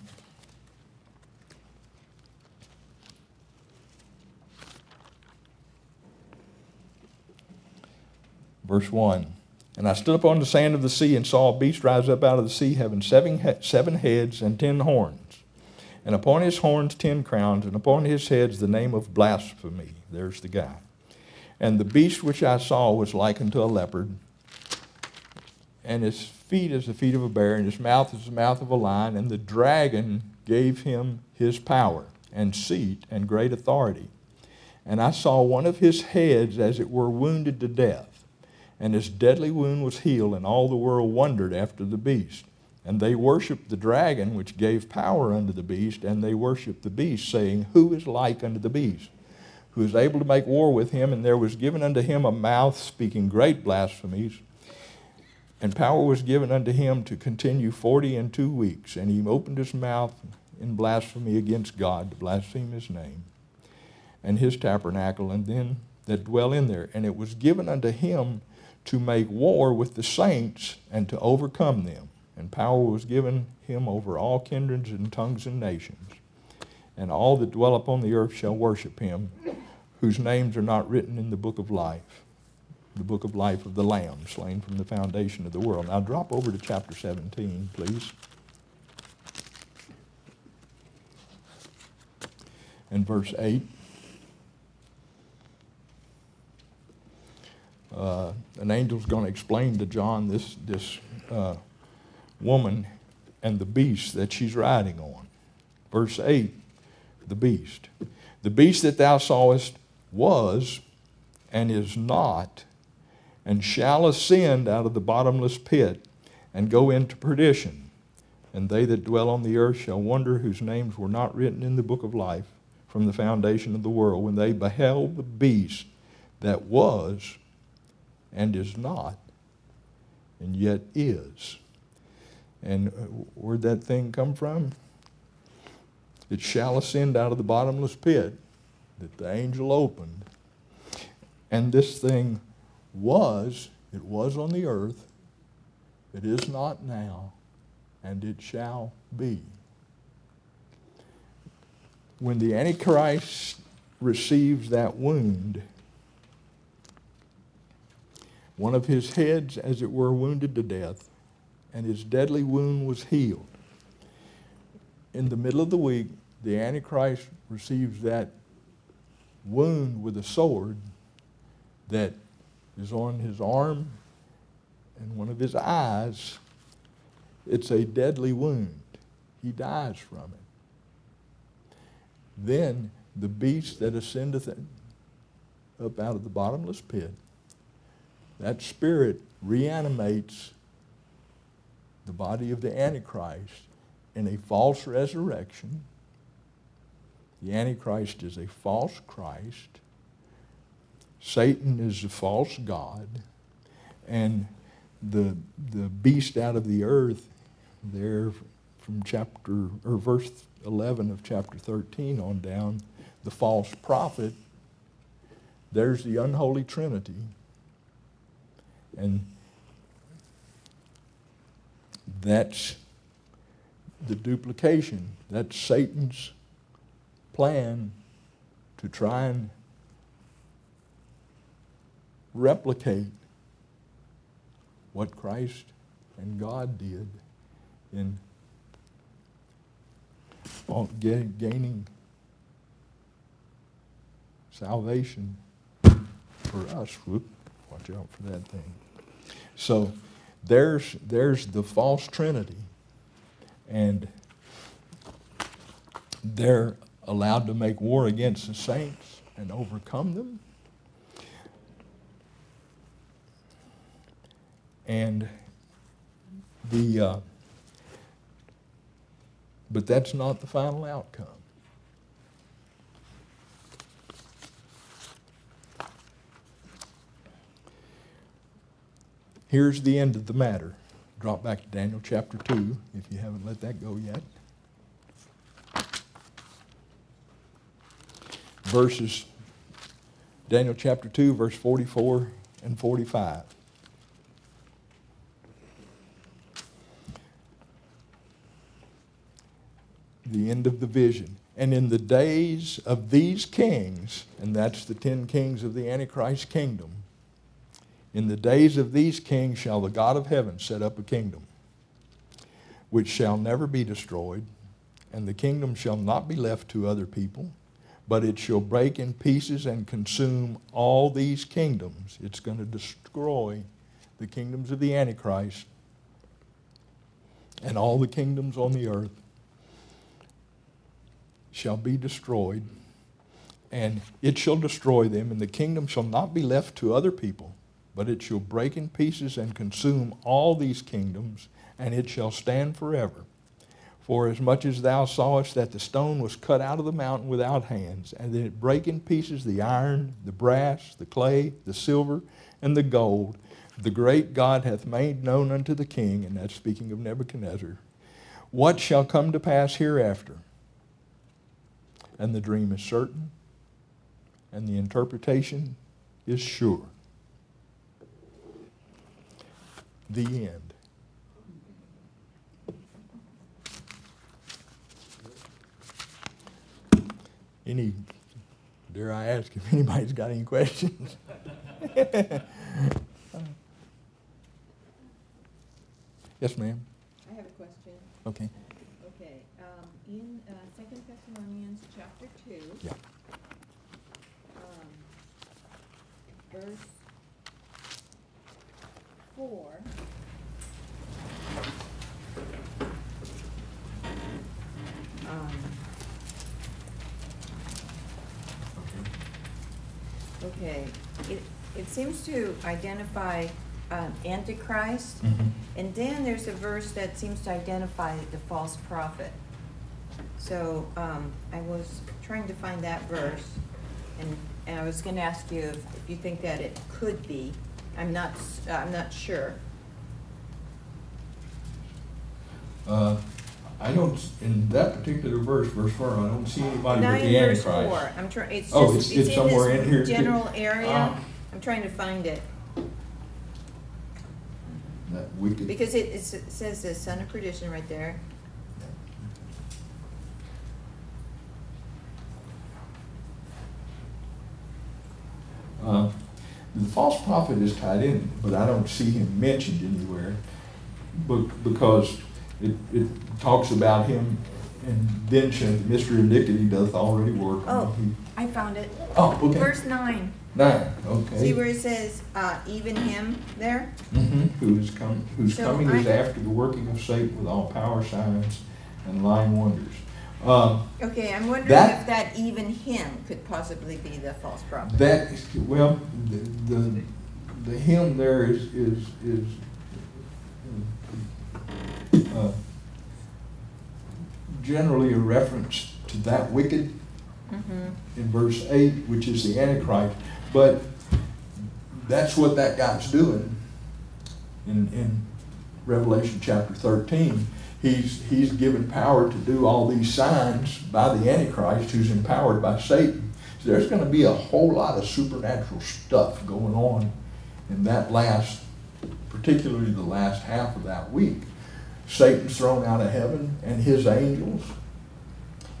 Verse one. And I stood upon the sand of the sea and saw a beast rise up out of the sea, having seven, he seven heads and ten horns. And upon his horns ten crowns, and upon his heads the name of blasphemy. There's the guy. And the beast which I saw was like unto a leopard, and his feet as the feet of a bear, and his mouth as the mouth of a lion. And the dragon gave him his power, and seat, and great authority. And I saw one of his heads as it were wounded to death, and his deadly wound was healed, and all the world wondered after the beast. And they worshipped the dragon, which gave power unto the beast, and they worshipped the beast, saying, Who is like unto the beast, who is able to make war with him? And there was given unto him a mouth speaking great blasphemies, and power was given unto him to continue forty and two weeks. And he opened his mouth in blasphemy against God, to blaspheme his name, and his tabernacle, and them that dwell in there. And it was given unto him to make war with the saints, and to overcome them. And power was given him over all kindreds and tongues and nations. And all that dwell upon the earth shall worship him, whose names are not written in the book of life, the book of life of the Lamb, slain from the foundation of the world. Now drop over to chapter seventeen, please. And verse eight. Uh, an angel's going to explain to John this... this uh, woman and the beast that she's riding on. Verse eight, the beast. The beast that thou sawest was and is not, and shall ascend out of the bottomless pit, and go into perdition. And they that dwell on the earth shall wonder, whose names were not written in the book of life from the foundation of the world, when they beheld the beast that was and is not, and yet is. And where'd that thing come from? It shall ascend out of the bottomless pit that the angel opened. And this thing was, it was on the earth, it is not now, and it shall be. when the Antichrist receives that wound, one of his heads, as it were, wounded to death, and his deadly wound was healed. In the middle of the week, the Antichrist receives that wound with a sword that is on his arm and one of his eyes. It's a deadly wound. He dies from it. Then the beast that ascendeth up out of the bottomless pit, that spirit reanimates the body of the Antichrist in a false resurrection. The Antichrist is a false Christ. Satan is a false god. And the, the beast out of the earth, there from chapter, or verse eleven of chapter thirteen on down, the false prophet, there's the unholy Trinity. And that's the duplication. That's Satan's plan to try and replicate what Christ and God did in gaining salvation for us. Whoop, watch out for that thing. So there's, there's the false Trinity, and they're allowed to make war against the saints and overcome them. And the, uh, but that's not the final outcome. Here's the end of the matter. Drop back to Daniel chapter two, if you haven't let that go yet. Verses, Daniel chapter two, verse forty-four and forty-five. The end of the vision. And in the days of these kings, and that's the ten kings of the Antichrist's kingdom, in the days of these kings shall the God of heaven set up a kingdom, which shall never be destroyed, and the kingdom shall not be left to other people, but it shall break in pieces and consume all these kingdoms. It's going to destroy the kingdoms of the Antichrist and all the kingdoms on the earth shall be destroyed, and it shall destroy them, and the kingdom shall not be left to other people, but it shall break in pieces and consume all these kingdoms, and it shall stand forever. For as much as thou sawest that the stone was cut out of the mountain without hands, and that it brake in pieces the iron, the brass, the clay, the silver, and the gold, the great God hath made known unto the king, and that's speaking of Nebuchadnezzar, what shall come to pass hereafter. And the dream is certain, and the interpretation is sure. The end. Any, dare I ask if anybody's got any questions? Yes, ma'am. I have a question. Okay. Okay. Um, in uh, Second Thessalonians chapter two, yeah. um, verse four. Um, okay, it, it seems to identify um, Antichrist, mm-hmm. and then there's a verse that seems to identify the false prophet. So um, I was trying to find that verse, and, and I was going to ask you if, if you think that it could be. I'm not, uh, I'm not sure. Uh, I don't, in that particular verse, verse four, I don't see anybody with the Antichrist. Four. I'm trying. It's oh, just, it's, it's, it's somewhere in, in here. General area. Ah. I'm trying to find it. That we could, because it, it says the son of perdition right there. false prophet is tied in, but I don't see him mentioned anywhere, but because it, it talks about him, and then the mystery of iniquity doth already work. Oh, he, I found it. Oh, okay. Verse nine. Nine. Okay. See where it says, uh, "Even him there." Mm-hmm. Who is com whose so coming I, is after the working of Satan with all power, signs, and lying wonders. Um, okay, I'm wondering that, if that even him could possibly be the false prophet. That is, well, the, the the him there is is is. Uh, generally a reference to that wicked mm-hmm. in verse eight, which is the Antichrist, but that's what that guy's doing in, in Revelation chapter thirteen. He's, he's given power to do all these signs by the Antichrist, who's empowered by Satan. So there's going to be a whole lot of supernatural stuff going on in that last, particularly the last half of that week. Satan's thrown out of heaven and his angels,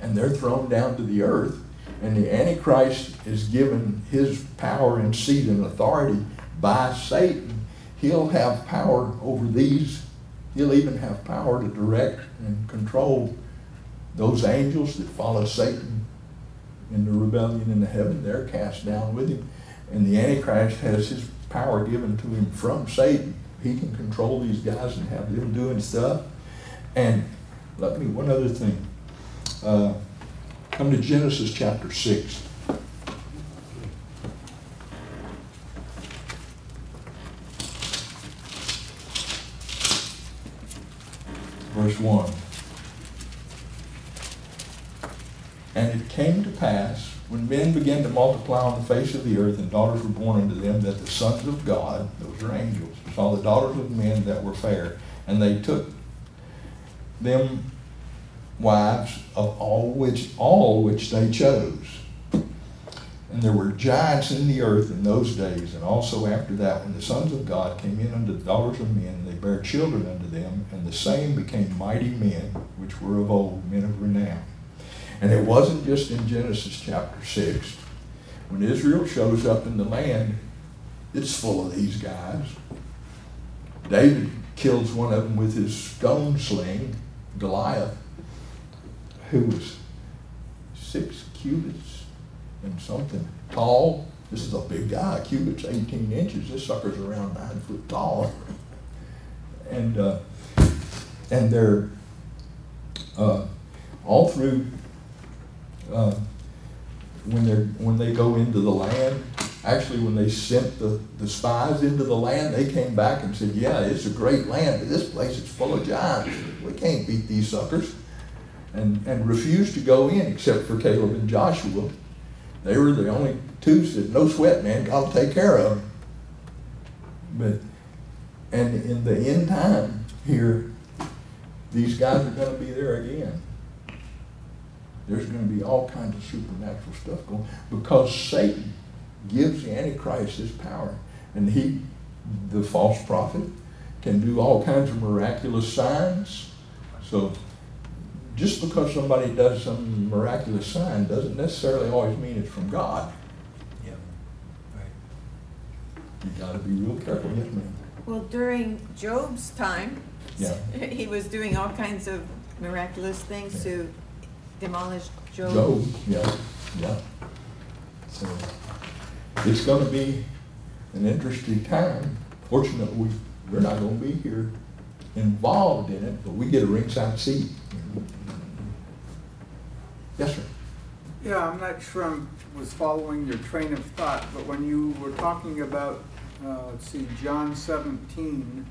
and they're thrown down to the earth, and the Antichrist is given his power and seat and authority by Satan. He'll have power over these. He'll even have power to direct and control those angels that follow Satan in the rebellion in the heaven. They're cast down with him, and the Antichrist has his power given to him from Satan. He can control these guys and have them doing stuff. And let me, one other thing. Uh, come to Genesis chapter six. Verse one. And it came to pass, when men began to multiply on the face of the earth, and daughters were born unto them, that the sons of God, those are angels, saw the daughters of men that were fair, and they took them wives of all which, all which they chose. And there were giants in the earth in those days, and also after that, when the sons of God came in unto the daughters of men, they bare children unto them, and the same became mighty men, which were of old, men of renown. And it wasn't just in Genesis chapter six. When Israel shows up in the land, it's full of these guys. David kills one of them with his stone sling, Goliath, who was six cubits and something tall. This is a big guy, a cubit's eighteen inches. This sucker's around nine foot tall. And, uh, and they're uh, all through, uh, when, they're, when they go into the land, actually, when they sent the, the spies into the land, they came back and said, yeah, it's a great land, but this place is full of giants. We can't beat these suckers. And, and refused to go in, except for Caleb and Joshua. They were the only two that said, no sweat, man, God will take care of them. But, and in the end time here, these guys are going to be there again. There's going to be all kinds of supernatural stuff going on, because Satan gives the Antichrist his power, and he, the false prophet, can do all kinds of miraculous signs. So just because somebody does some miraculous sign doesn't necessarily always mean it's from God. Yeah, right. You got to be real careful, yes, ma'am. Well, during Job's time, yeah, he was doing all kinds of miraculous things, yeah, to demolish Job. Job, yeah, yeah. So it's going to be an interesting time. Fortunately, we're not going to be here involved in it, but we get a ringside seat. Yes, sir? Yeah, I'm not sure I was following your train of thought, but when you were talking about, uh, let's see, John seventeen,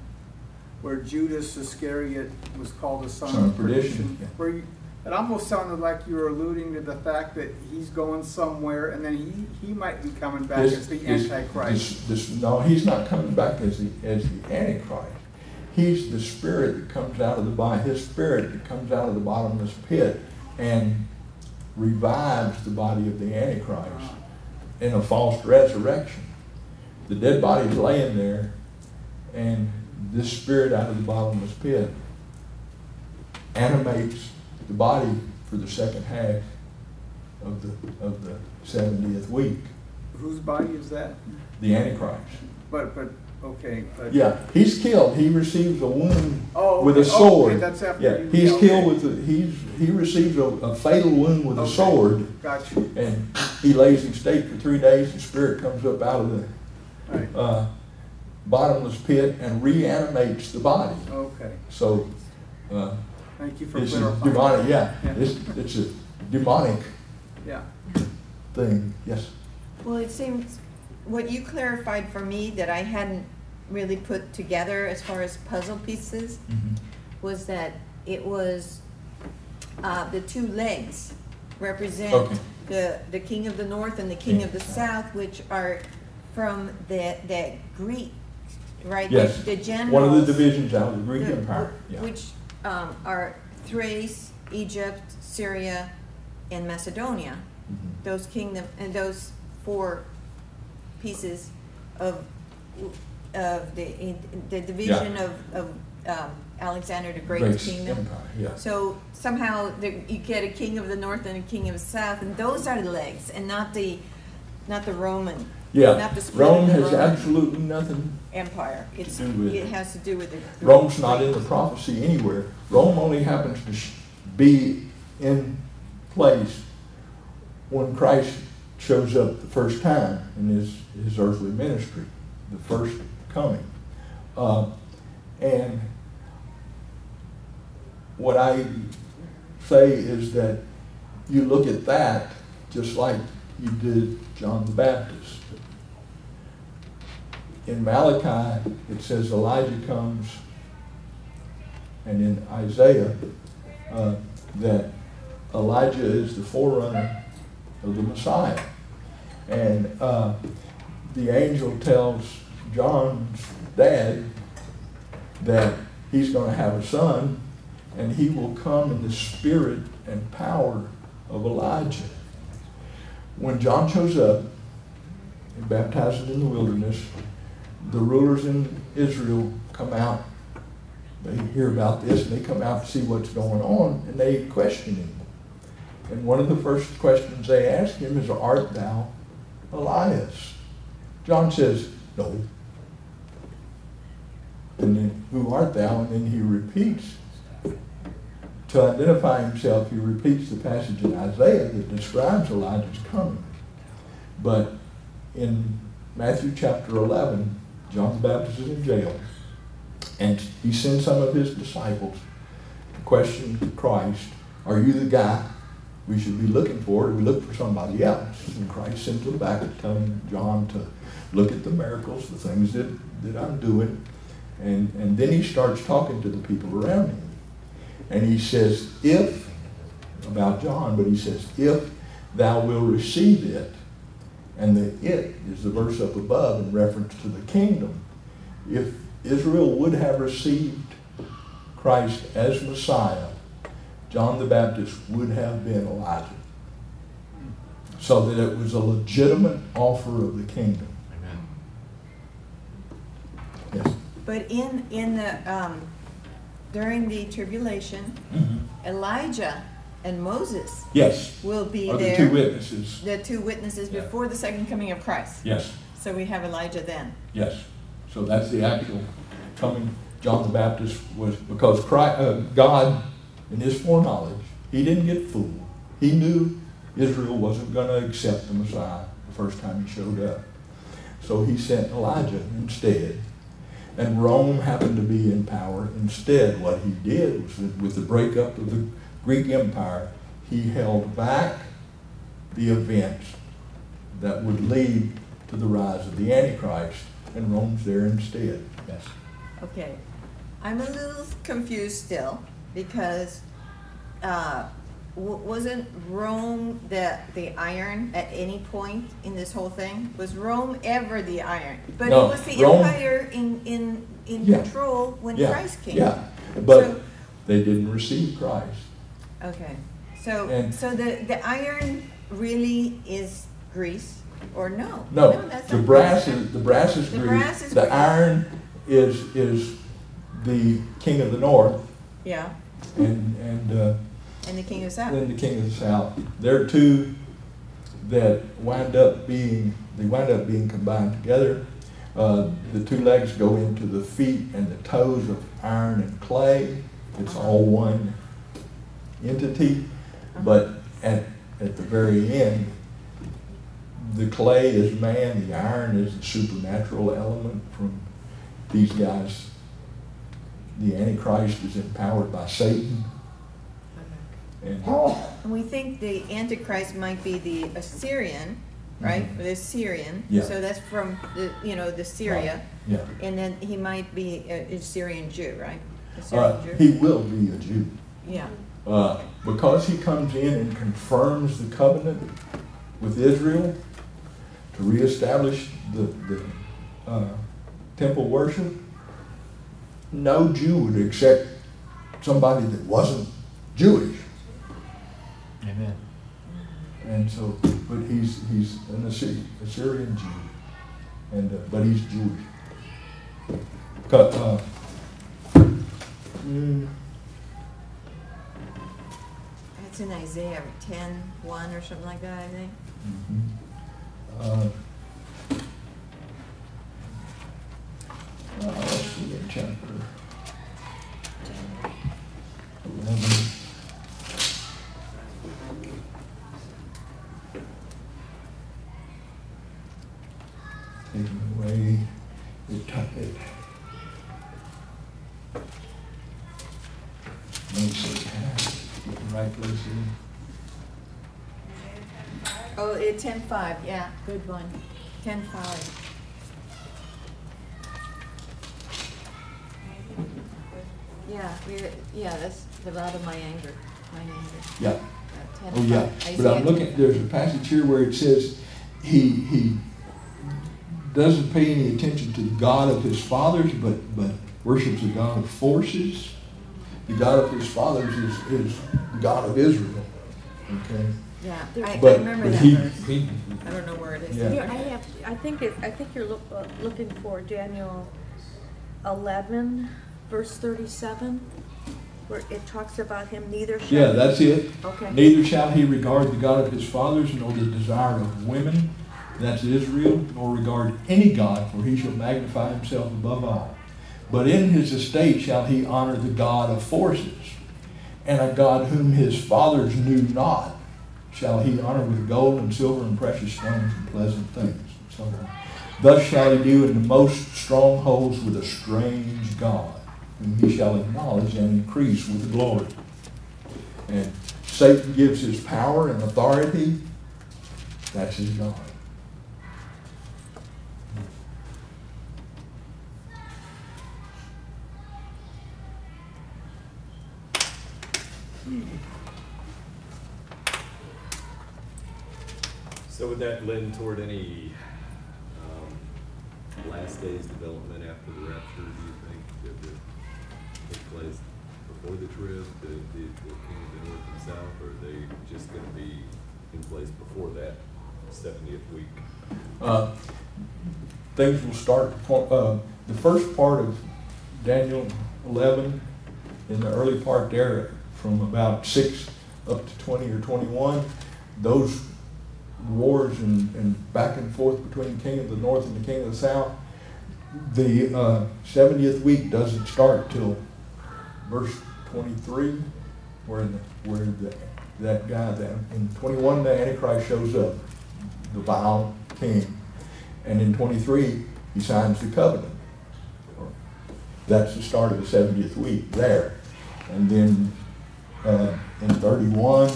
where Judas Iscariot was called the son, son of perdition, yeah, where you, it almost sounded like you were alluding to the fact that he's going somewhere, and then he, he might be coming back this, as the this, Antichrist. This, this, no, he's not coming back as the, as the Antichrist. He's the spirit that comes out of the body, his spirit that comes out of the bottomless pit and revives the body of the Antichrist in a false resurrection. The dead body is laying there, and this spirit out of the bottomless pit animates the body for the second half of the, of the seventieth week. Whose body is that? The Antichrist. But, but, okay. But. Yeah, he's killed. He receives a wound oh, okay. with a sword. Oh, okay. That's after yeah. you, he's okay. killed with a, he's he receives a, a fatal wound with okay. a sword. Gotcha. And he lays in state for three days. The spirit comes up out of the right. uh, bottomless pit and reanimates the body. Okay. So. Uh, Thank you for this clarifying. Is demonic, yeah. yeah. It's, it's a demonic. Yeah. Thing. Yes. Well, it seems what you clarified for me that I hadn't really put together as far as puzzle pieces mm-hmm. was that it was uh, the two legs represent okay. the the king of the north and the king yeah. of the south, which are from that that Greek, right? Yes. The, the generals, one of the divisions out of the Greek the, Empire, yeah. which um, are Thrace, Egypt, Syria, and Macedonia. Mm-hmm. Those kingdom and those four pieces of of the the division yeah. of of um, Alexander the Great's Great kingdom. Empire, yeah. So somehow the, you get a king of the north and a king of the south, and those are the legs, and not the not the Roman. Yeah, not the Rome has Roman absolutely nothing. Empire. It's to do with it has to do with the, the Rome's not in the prophecy anywhere. Rome only happens to be in place when Christ shows up the first time in his, his earthly ministry, the first coming. Uh, and what I say is that you look at that just like you did John the Baptist. In Malachi, it says Elijah comes, and in Isaiah, uh, that Elijah is the forerunner of the Messiah. And uh, the angel tells John's dad that he's going to have a son, and he will come in the spirit and power of Elijah. When John shows up and baptizes in the wilderness, the rulers in Israel come out. They hear about this, and they come out to see what's going on, and they question him. And one of the first questions they ask him is, "Art thou Elias?" John says, "No." And then, "Who art thou?" And then he repeats, to identify himself, he repeats the passage in Isaiah that describes Elijah's coming. But in Matthew chapter eleven, John the Baptist is in jail, and he sends some of his disciples to question Christ, "Are you the guy we should be looking for? We look for somebody else." And Christ sent them back to tell John to look at the miracles, the things that, that I'm doing. And, and then he starts talking to the people around him. And he says, if, about John, but he says, if thou wilt receive it, and the it is the verse up above in reference to the kingdom. If Israel would have received Christ as Messiah, John the Baptist would have been Elijah. So that it was a legitimate offer of the kingdom. Amen. Yes. But in in the um, during the tribulation, mm-hmm. Elijah and Moses yes. will be there. The two witnesses. The two witnesses yeah. before the second coming of Christ. Yes. So we have Elijah then. Yes. So that's the actual coming. John the Baptist was because Christ, uh, God. In his foreknowledge, he didn't get fooled. He knew Israel wasn't going to accept the Messiah the first time he showed up. So he sent Elijah instead. And Rome happened to be in power. Instead, what he did was that with the breakup of the Greek Empire, he held back the events that would lead to the rise of the Antichrist, and Rome's there instead. Yes. Okay. I'm a little confused still. Because uh, w wasn't Rome the, the iron at any point in this whole thing? Was Rome ever the iron? But no, it was the Rome, empire in, in, in yeah, control when yeah, Christ came. Yeah, but so, they didn't receive Christ. Okay, so and, so the, the iron really is Greece, or no? No, no that's the, brass is, the brass is the Greece. Brass is the Greece. Iron is, is the king of the north. Yeah. And and, uh, and the king of the south. And the king of the south. They're two that wind up being, they wind up being combined together. Uh, the two legs go into the feet and the toes of iron and clay. It's all one entity, but at, at the very end, the clay is man, the iron is the supernatural element from these guys. The Antichrist is empowered by Satan. And, and we think the Antichrist might be the Assyrian, right? Mm-hmm. The Syrian. Yeah. So that's from the, you know, the Syria. Right. Yeah. And then he might be a Syrian Jew, right? A Syrian uh, Jew. He will be a Jew. Yeah. Uh, because he comes in and confirms the covenant with Israel to reestablish the, the uh, temple worship. No Jew would accept somebody that wasn't Jewish. Amen. And so, but he's he's an Assyrian Jew, and uh, but he's Jewish. Cut. Uh, mm. That's in Isaiah ten one or something like that, I think. Mm-hmm. Uh, Uh, let's see in chapter eleven. Taking away the topic. Makes it get the right place here. Oh, it's ten five. Yeah, good one. ten five. Yeah, yeah, that's the route of my anger. My anger. Yeah. Oh, yeah. But I'm looking, there's a passage here where it says he he doesn't pay any attention to the God of his fathers, but, but worships the God of forces. The God of his fathers is, is the God of Israel. Okay. Yeah, I, but, I remember that he, verse. He, I don't know where it is. Yeah. Here, I have. I think it, I think you're look, uh, looking for Daniel eleven. Verse thirty-seven, where it talks about him, neither shall... Yeah, that's it. Okay. Neither shall he regard the God of his fathers, nor the desire of women, that's Israel, nor regard any God, for he shall magnify himself above all. But in his estate shall he honor the God of forces, and a God whom his fathers knew not, shall he honor with gold and silver and precious stones and pleasant things, and so on. Thus shall he do in the most strongholds with a strange God, and he shall acknowledge and increase with glory. And Satan gives his power and authority. That's his God. So would that lend toward any um, last days development after the rapture, do you think? Place before the trip, the, the, the king of the north and south, or are they just going to be in place before that seventieth week? Uh, things will start, uh, the first part of Daniel eleven, in the early part there, from about six up to twenty or twenty-one, those wars and, and back and forth between the king of the north and the king of the south, the uh, seventieth week doesn't start till verse twenty-three, where the, where the, that guy, that in twenty-one the Antichrist shows up, the vile king, and in twenty-three he signs the covenant. That's the start of the seventieth week there, and then uh, in thirty-one,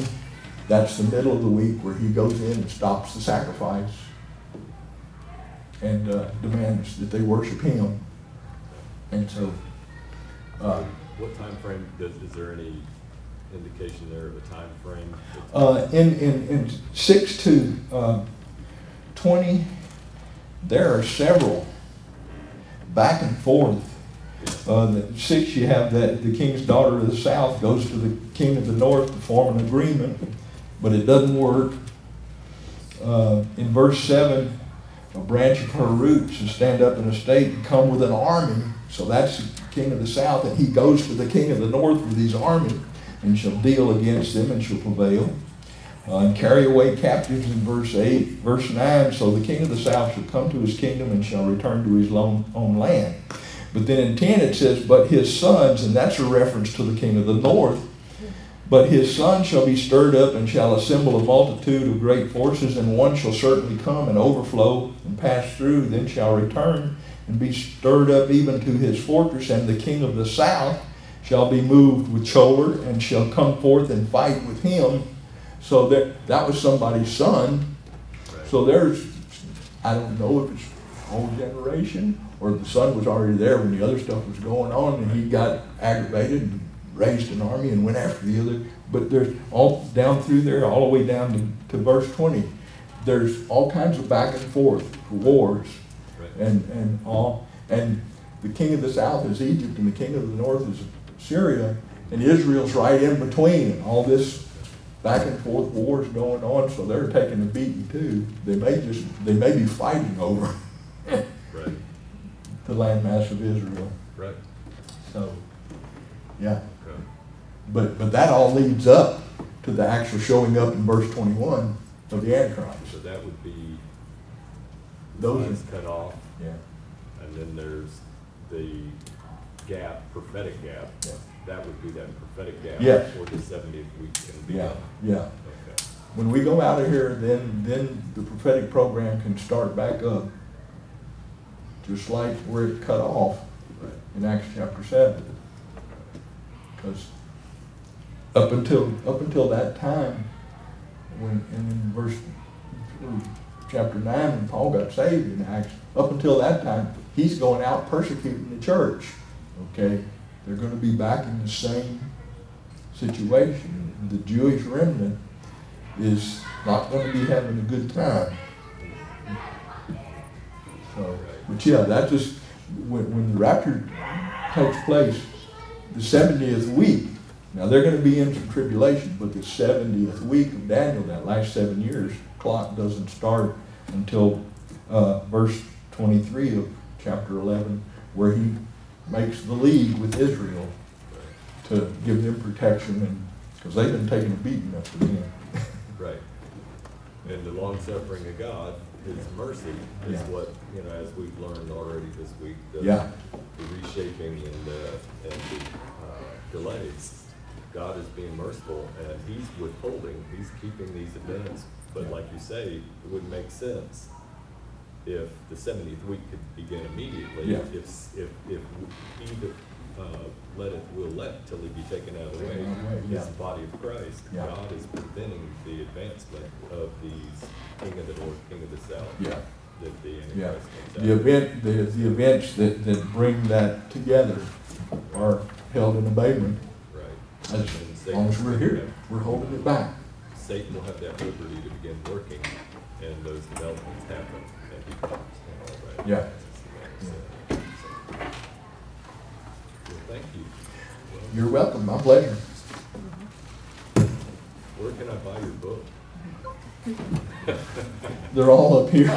that's the middle of the week where he goes in and stops the sacrifice and uh, demands that they worship him, and so. Uh, What time frame, does, is there any indication there of a time frame? Uh, in, in, in six to twenty, there are several back and forth. Uh, the six, you have that the king's daughter of the south goes to the king of the north to form an agreement, but it doesn't work. Uh, in verse seven, a branch of her roots to stand up in a state and come with an army, so that's king of the south, and he goes to the king of the north with his army and shall deal against them and shall prevail. Uh, and carry away captives in verse eight. Verse nine, so the king of the south shall come to his kingdom and shall return to his own, own land. But then in ten it says, but his sons, and that's a reference to the king of the north, but his sons shall be stirred up and shall assemble a multitude of great forces, and one shall certainly come and overflow and pass through, then shall return and be stirred up even to his fortress, and the king of the south shall be moved with choler and shall come forth and fight with him. So that, that was somebody's son. Right. So there's, I don't know if it's the whole generation or the son was already there when the other stuff was going on, and he got aggravated and raised an army and went after the other. But there's all down through there, all the way down to, to verse twenty, there's all kinds of back and forth, wars, right. and, and all. And the king of the south is Egypt, and the king of the north is Syria, and Israel's right in between, and all this back and forth wars going on, so they're taking a beating too. They may just they may be fighting over right. the landmass of Israel. Right. So, yeah. Okay. But but that all leads up to the actual showing up in verse twenty-one of the Antichrist. So that would be those lines are cut off. Yeah. And then there's the gap, prophetic gap. Yeah. That would be that prophetic gap yeah. before the seventieth week can be done. Yeah, yeah. Okay. When we go out of here, then then the prophetic program can start back up, just like where it cut off right. in Acts chapter seven. Because up until up until that time, when and in verse chapter nine, when Paul got saved in Acts, up until that time, he's going out persecuting the church. Okay. They're going to be back in the same situation. The Jewish remnant is not going to be having a good time. So, but yeah, that just, when, when the rapture takes place, the seventieth week, now they're going to be in some tribulation, but the seventieth week of Daniel, that last seven years, clock doesn't start until uh, verse twenty-three of chapter eleven, where he makes the league with Israel to give them protection, and because they've been taking a beating up to them. Right. And the long suffering of God, His yeah. mercy, is yeah. what, you know, as we've learned already this week, the, yeah. the reshaping and the, and the uh, delays. God is being merciful, and He's withholding, He's keeping these events. But yeah. like you say, it wouldn't make sense if the seventieth week could begin immediately, yeah. if, if, if either uh, let it will let till he be taken out of the way, is yeah. the body of Christ, yeah. God is preventing the advancement of these king of the north, king of the south. Yeah. That the Antichrist yeah. comes out. The event, the, the events that, that bring that together are held in abatement. Right. As, as long as we're here, have, we're holding it back. Satan will have that liberty to begin working, and those developments happen. Yeah. Well, thank you. You're welcome. My pleasure. Where can I buy your book? They're all up here.